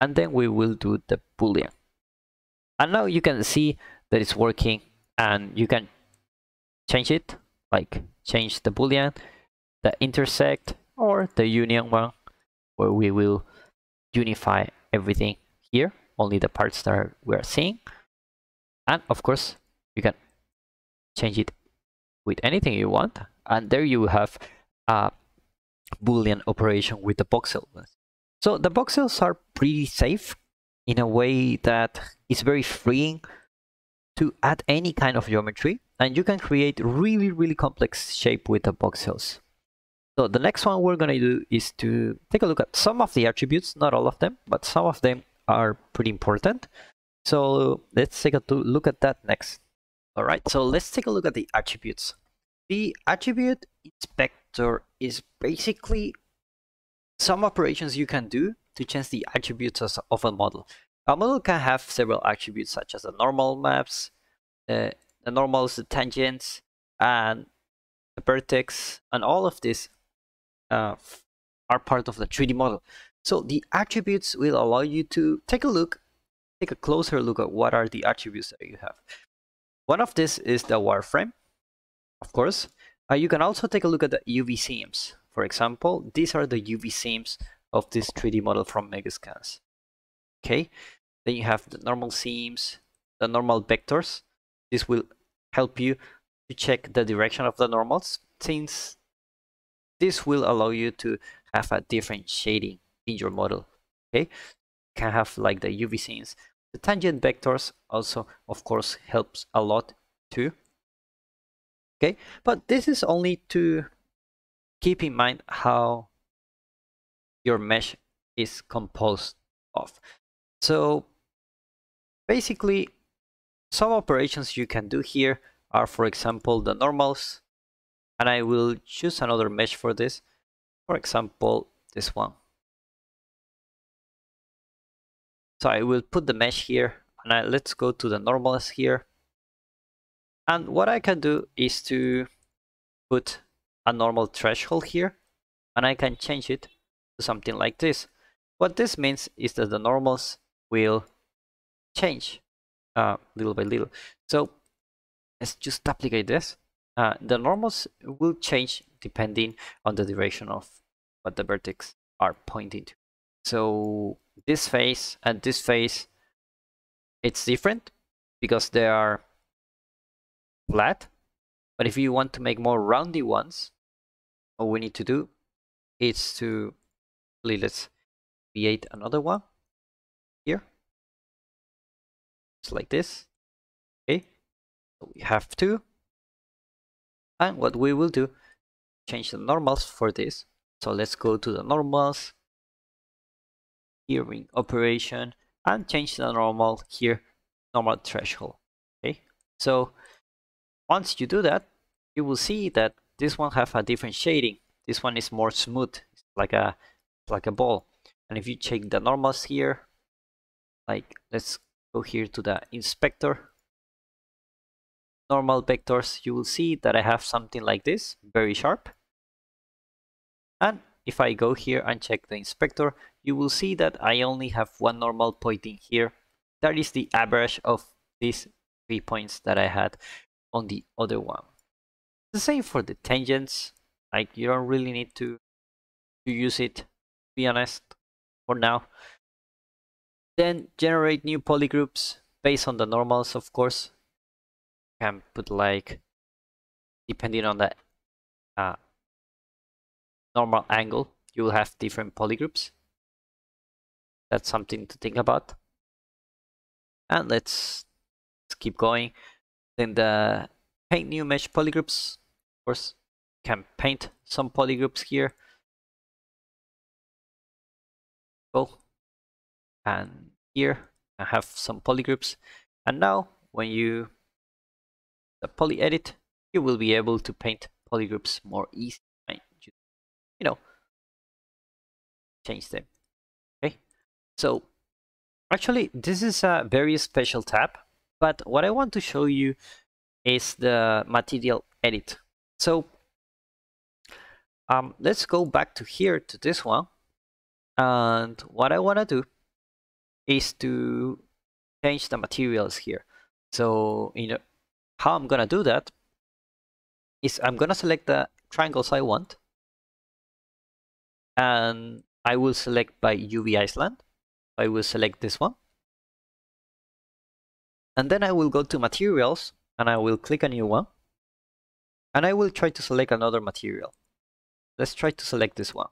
and then we will do the boolean. And now you can see that it's working, and you can change it, like change the boolean, the intersect, or the union one, where we will unify everything here, only the parts that we are seeing. And of course you can change it with anything you want, and there you have a boolean operation with the voxels. So the voxels are pretty safe in a way that it's very freeing to add any kind of geometry, and you can create really really complex shape with the voxels. So the next one we're going to do is to take a look at some of the attributes, not all of them, but some of them are pretty important. So let's take a look at that next. All right, so let's take a look at the attributes. The attribute inspector is basically some operations you can do to change the attributes of a model. A model can have several attributes, such as the normal maps, uh, the normals, the tangents, and the vertex, and all of this uh, are part of the three D model. So the attributes will allow you to take a look, take a closer look at what are the attributes that you have. One of this is the wireframe, of course. Uh, you can also take a look at the U V seams. For example, these are the U V seams of this three D model from Megascans. Okay, then you have the normal seams, the normal vectors. This will help you to check the direction of the normals, since this will allow you to have a different shading in your model. Okay, you can have like the U V seams. The tangent vectors also, of course, helps a lot too. Okay, but this is only to keep in mind how your mesh is composed of. So basically, some operations you can do here are, for example, the normals, and I will choose another mesh for this, for example, this one. So I will put the mesh here, and I, let's go to the normals here. And what I can do is to put a normal threshold here, and I can change it to something like this. What this means is that the normals will change uh, little by little. So let's just applicate this. Uh, the normals will change depending on the direction of what the vertex are pointing to. So this face and this face, it's different because they are flat. But if you want to make more roundy ones, all we need to do is to, let's create another one here, just like this. Okay, so we have two. And what we will do, change the normals for this. So let's go to the normals, here in operation, and change the normal here, normal threshold. Okay, so once you do that, you will see that this one have a different shading. This one is more smooth, it's like a like a ball. And if you check the normals here, like let's go here to the inspector, normal vectors, you will see that I have something like this, very sharp. And if I go here and check the inspector, you will see that I only have one normal pointing here. That is the average of these three points that I had on the other one. The same for the tangents, like you don't really need to, to use it, to be honest, for now. Then generate new polygroups based on the normals, of course. You can put like, depending on the uh, normal angle, you will have different polygroups. That's something to think about. And let's, let's keep going. Then the paint new mesh polygroups, of course, you can paint some polygroups here. Go and here I have some polygroups, and now when you the poly edit, you will be able to paint polygroups more easily. You know, change them. Okay, so actually this is a very special tab. But what I want to show you is the material edit. So um, let's go back to here, to this one. And what I want to do is to change the materials here. So you know, how I'm going to do that is I'm going to select the triangles I want. And I will select by U V Iceland. I will select this one. And then I will go to materials and I will click a new one. And I will try to select another material. Let's try to select this one.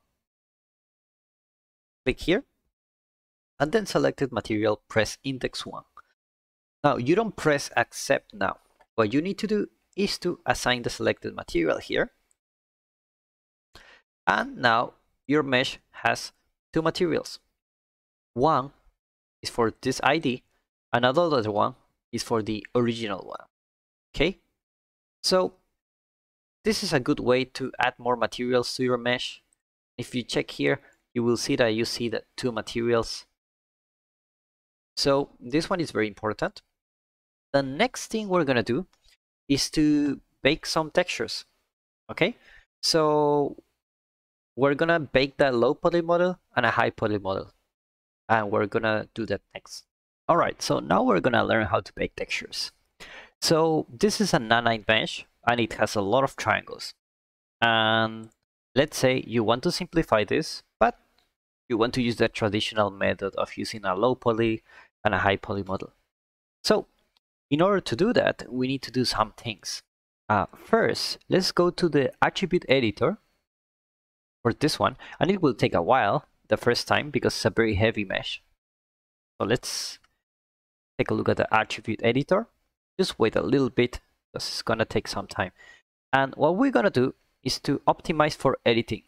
Click here. And then selected material, press index one. Now you don't press accept now. What you need to do is to assign the selected material here. And now your mesh has two materials. One is for this I D, another one is for the original one. Okay, so this is a good way to add more materials to your mesh. If you check here, you will see that you see the two materials. So this one is very important. The next thing we're gonna do is to bake some textures. Okay, so we're gonna bake the low poly model and a high poly model, and we're gonna do that next. All right, so now we're gonna learn how to bake textures. So this is a Nanite mesh and it has a lot of triangles. And let's say you want to simplify this, but you want to use the traditional method of using a low poly and a high poly model. So in order to do that, we need to do some things. Uh, first, let's go to the attribute editor for this one, and it will take a while the first time because it's a very heavy mesh. So let's take a look at the attribute editor. Just wait a little bit because it's gonna take some time. And what we're gonna do is to optimize for editing.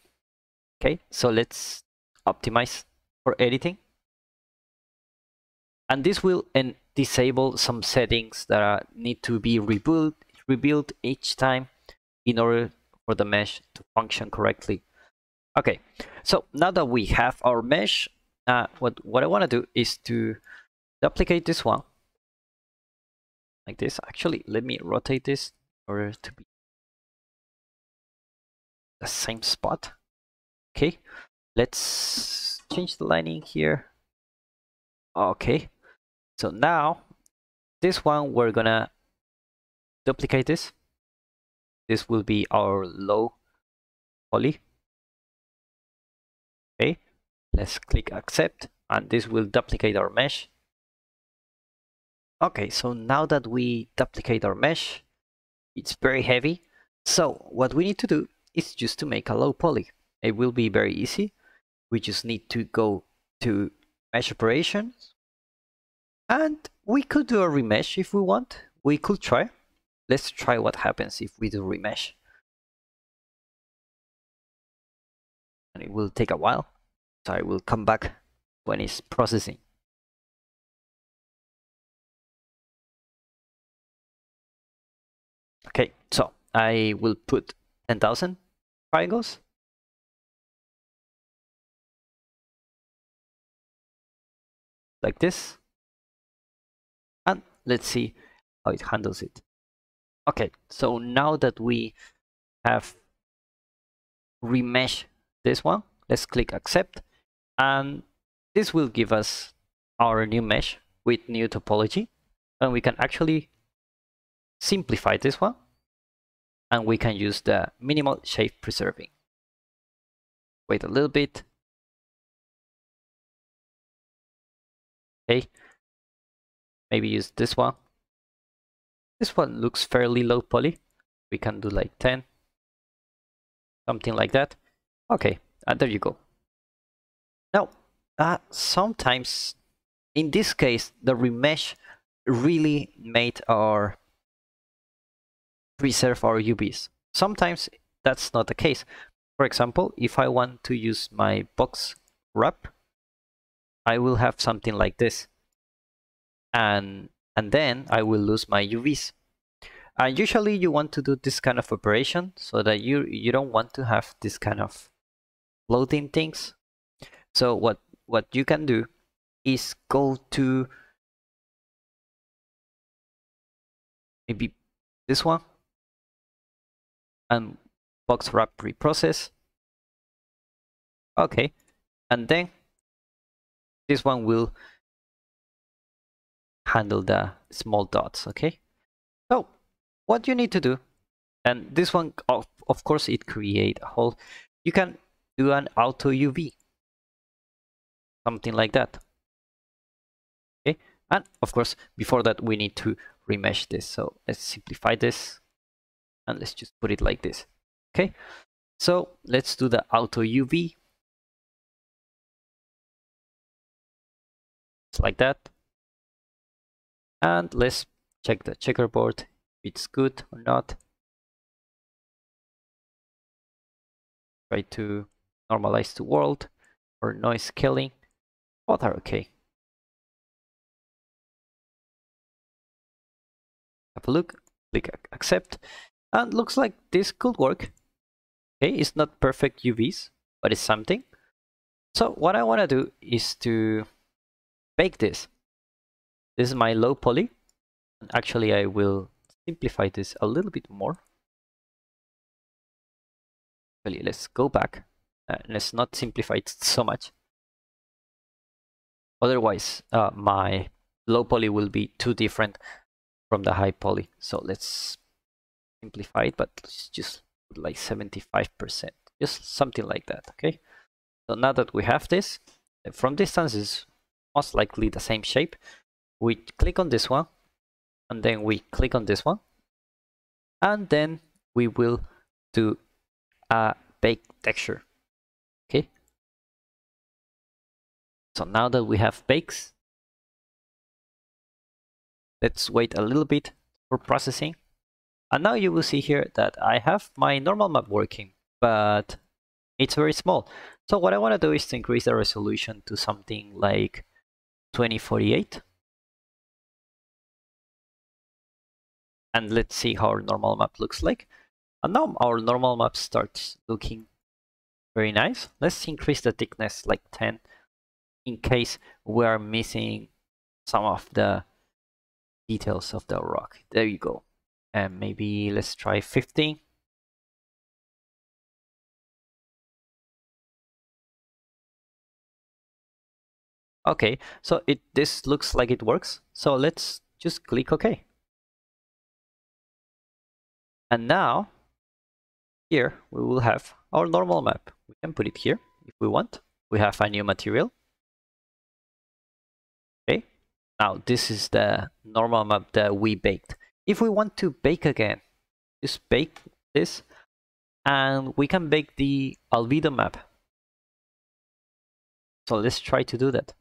Okay, so let's optimize for editing. And this will and disable some settings that are, need to be rebuilt, rebuilt each time in order for the mesh to function correctly. Okay, so now that we have our mesh, uh, what, what I want to do is to duplicate this one like this. Actually, let me rotate this in order to be the same spot. Okay, let's change the lining here. Okay, so now this one we're gonna duplicate this. This will be our low poly. Okay, let's click accept, and this will duplicate our mesh. Okay, so now that we duplicate our mesh, it's very heavy. So what we need to do is just to make a low poly. It will be very easy. We just need to go to mesh operations, and we could do a remesh if we want. We could try. Let's try what happens if we do remesh, and it will take a while, so I will come back when it's processing. Okay, so I will put ten thousand triangles. Like this, and let's see how it handles it. Okay, so now that we have remeshed this one, let's click accept, and this will give us our new mesh with new topology, and we can actually simplify this one, and we can use the minimal shape preserving. Wait a little bit. Okay, maybe use this one. This one looks fairly low poly. We can do like ten, something like that. Okay, and there you go. Now, uh, sometimes, in this case, the remesh really made our preserve our U Vs. Sometimes that's not the case. For example, if I want to use my box wrap, I will have something like this, and and then I will lose my U Vs. And usually you want to do this kind of operation so that you you don't want to have this kind of floating things. So what what you can do is go to maybe this one and box wrap reprocess. Okay, and then this one will handle the small dots, okay? So, what you need to do, and this one, of, of course, it creates a hole. You can do an auto U V, something like that, okay? And, of course, before that, we need to remesh this. So, let's simplify this, and let's just put it like this, okay? So, let's do the auto U V. Like that, and let's check the checkerboard if it's good or not. Try to normalize to world or noise scaling. Both are okay. Have a look, click accept, and looks like this could work. Okay, it's not perfect U Vs, but it's something. So what I want to do is to bake this. This is my low poly. Actually, I will simplify this a little bit more. Actually, let's go back. Uh, let's not simplify it so much. Otherwise, uh, my low poly will be too different from the high poly. So let's simplify it, but let's just put like seventy-five percent. Just something like that, okay? So now that we have this, from distance is most likely the same shape. We click on this one, and then we click on this one, and then we will do a bake texture. Okay, so now that we have bakes, let's wait a little bit for processing. And now you will see here that I have my normal map working, but it's very small. So what I want to do is to increase the resolution to something like twenty forty-eight. And let's see how our normal map looks like. And now our normal map starts looking very nice. Let's increase the thickness like ten in case we are missing some of the details of the rock. There you go. And maybe let's try fifteen. Okay, so it this looks like it works. So let's just click OK. And now here we will have our normal map. We can put it here if we want. We have a new material. Okay, now this is the normal map that we baked. If we want to bake again, just bake this, and we can bake the albedo map. So let's try to do that.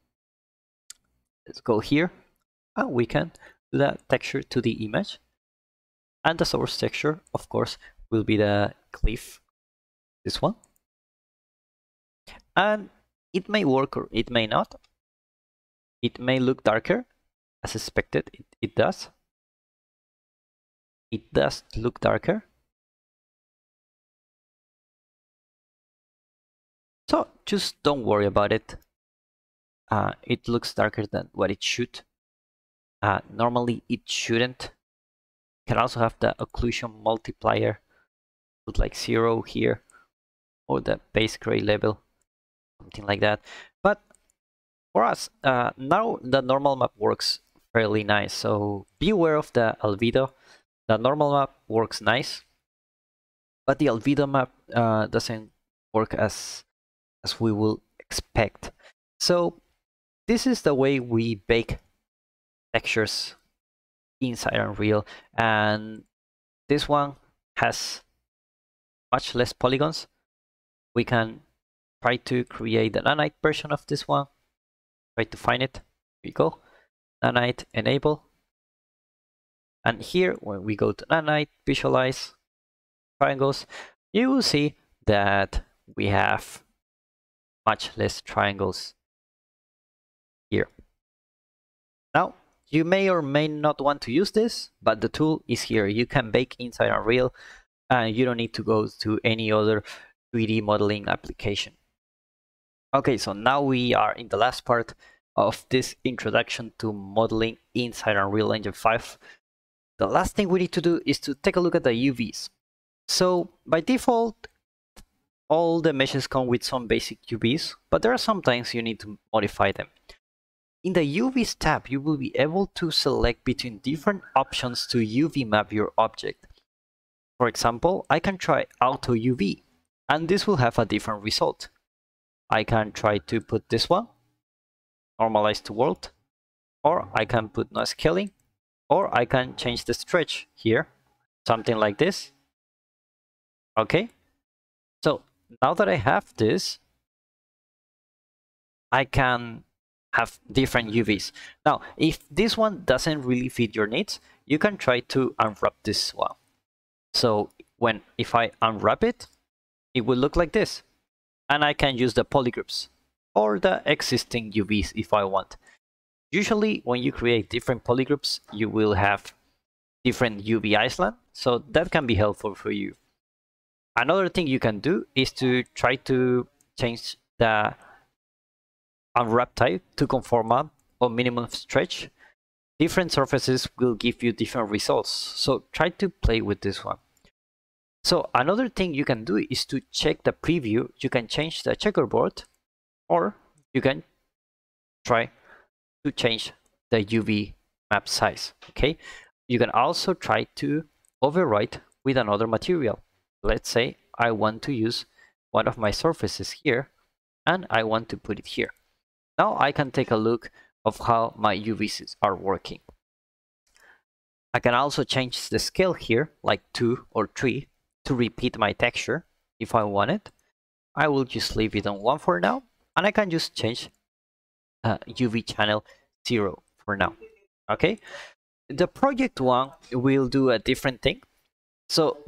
Let's go here, and we can do that texture to the image. And the source texture, of course, will be the cliff, this one. And it may work or it may not. It may look darker, as expected, it, it does. It does look darker. So just don't worry about it. Uh, it looks darker than what it should. Uh, normally it shouldn't. You can also have the occlusion multiplier. Put like zero here. Or the base gray level. Something like that. But for us, uh, now the normal map works fairly nice. So be aware of the albedo. The normal map works nice, but the albedo map uh, doesn't work as as we will expect. So this is the way we bake textures inside Unreal, and this one has much less polygons. We can try to create the Nanite version of this one. Try to find it. Here we go. Nanite enable. And here, when we go to Nanite, visualize triangles, you will see that we have much less triangles here. Now, you may or may not want to use this, but the tool is here. You can bake inside Unreal, and you don't need to go to any other three D modeling application. Okay, so now we are in the last part of this introduction to modeling inside Unreal Engine five. The last thing we need to do is to take a look at the U Vs. So by default, all the meshes come with some basic U Vs, but there are sometimes you need to modify them. In the U Vs tab, you will be able to select between different options to U V map your object. For example, I can try Auto U V, and this will have a different result. I can try to put this one, normalize to world, or I can put no scaling. Or I can change the stretch here, something like this. Okay, so now that I have this, I can have different U Vs. Now, if this one doesn't really fit your needs, you can try to unwrap this one. So when if I unwrap it, it will look like this. And I can use the polygroups or the existing U Vs if I want. Usually, when you create different polygroups, you will have different U V island, so that can be helpful for you. Another thing you can do is to try to change the unwrap type to conformal or minimum stretch. Different surfaces will give you different results, so try to play with this one. So another thing you can do is to check the preview. You can change the checkerboard, or you can try to change the U V map size. Okay, you can also try to overwrite with another material. Let's say I want to use one of my surfaces here, and I want to put it here. Now I can take a look of how my U Vs are working. I can also change the scale here, like two or three, to repeat my texture if I want it. I will just leave it on one for now, and I can just change Uh, U V channel zero for now. Okay, the project one will do a different thing. So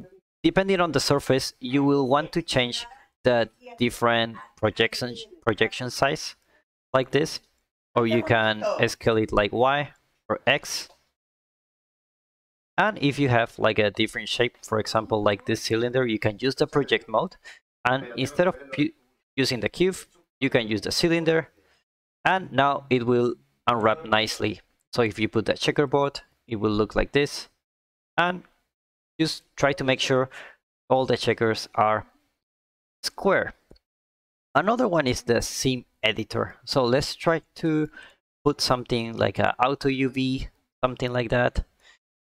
depending on the surface, you will want to change the different projection projection size like this, or you can scale it like Y or X. And if you have like a different shape, for example like this cylinder, you can use the project mode, and instead of using the cube, you can use the cylinder, and now it will unwrap nicely. So if you put the checkerboard, it will look like this, and just try to make sure all the checkers are square. Another one is the seam editor. So let's try to put something like an auto U V, something like that.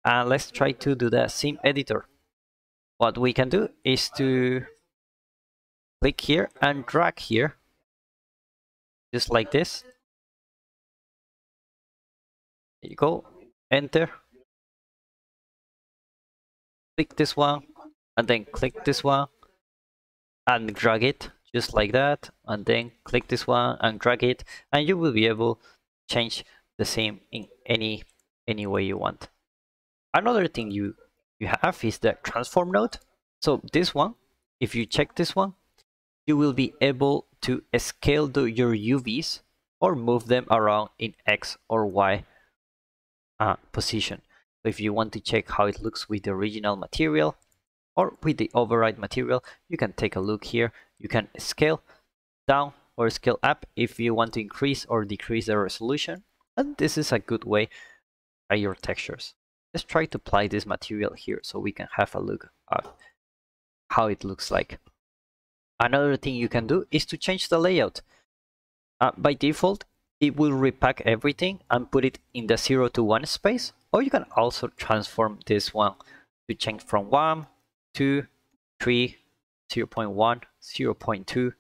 And let's try to do the seam editor. What we can do is to click here and drag here, just like this. There you go, enter. Click this one, and then click this one, and drag it, just like that. And then click this one and drag it, and you will be able to change the seam in any, any way you want. Another thing you, you have is the transform node. So this one, if you check this one, you will be able to scale the, your U Vs or move them around in X or Y uh, position. So if you want to check how it looks with the original material or with the override material, you can take a look here. You can scale down or scale up if you want to increase or decrease the resolution. And this is a good way to try your textures. Let's try to apply this material here so we can have a look at how it looks like. Another thing you can do is to change the layout. Uh, by default, it will repack everything and put it in the zero to one space, or you can also transform this one to change from one, two, three, zero point one, zero point two,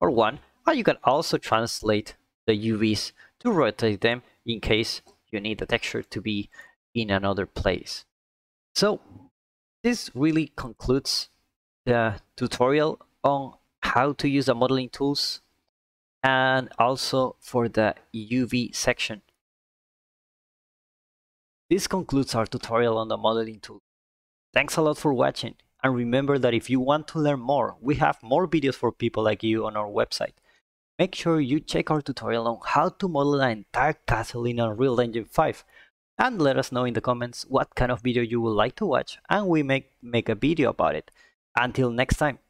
or one. And you can also translate the U Vs to rotate them in case you need the texture to be in another place. So this really concludes the tutorial on how to use the modeling tools and also for the U V section. This concludes our tutorial on the modeling tool. Thanks a lot for watching, and remember that if you want to learn more, we have more videos for people like you on our website. Make sure you check our tutorial on how to model an entire castle in Unreal Engine five. And let us know in the comments what kind of video you would like to watch, and we may make a video about it. Until next time.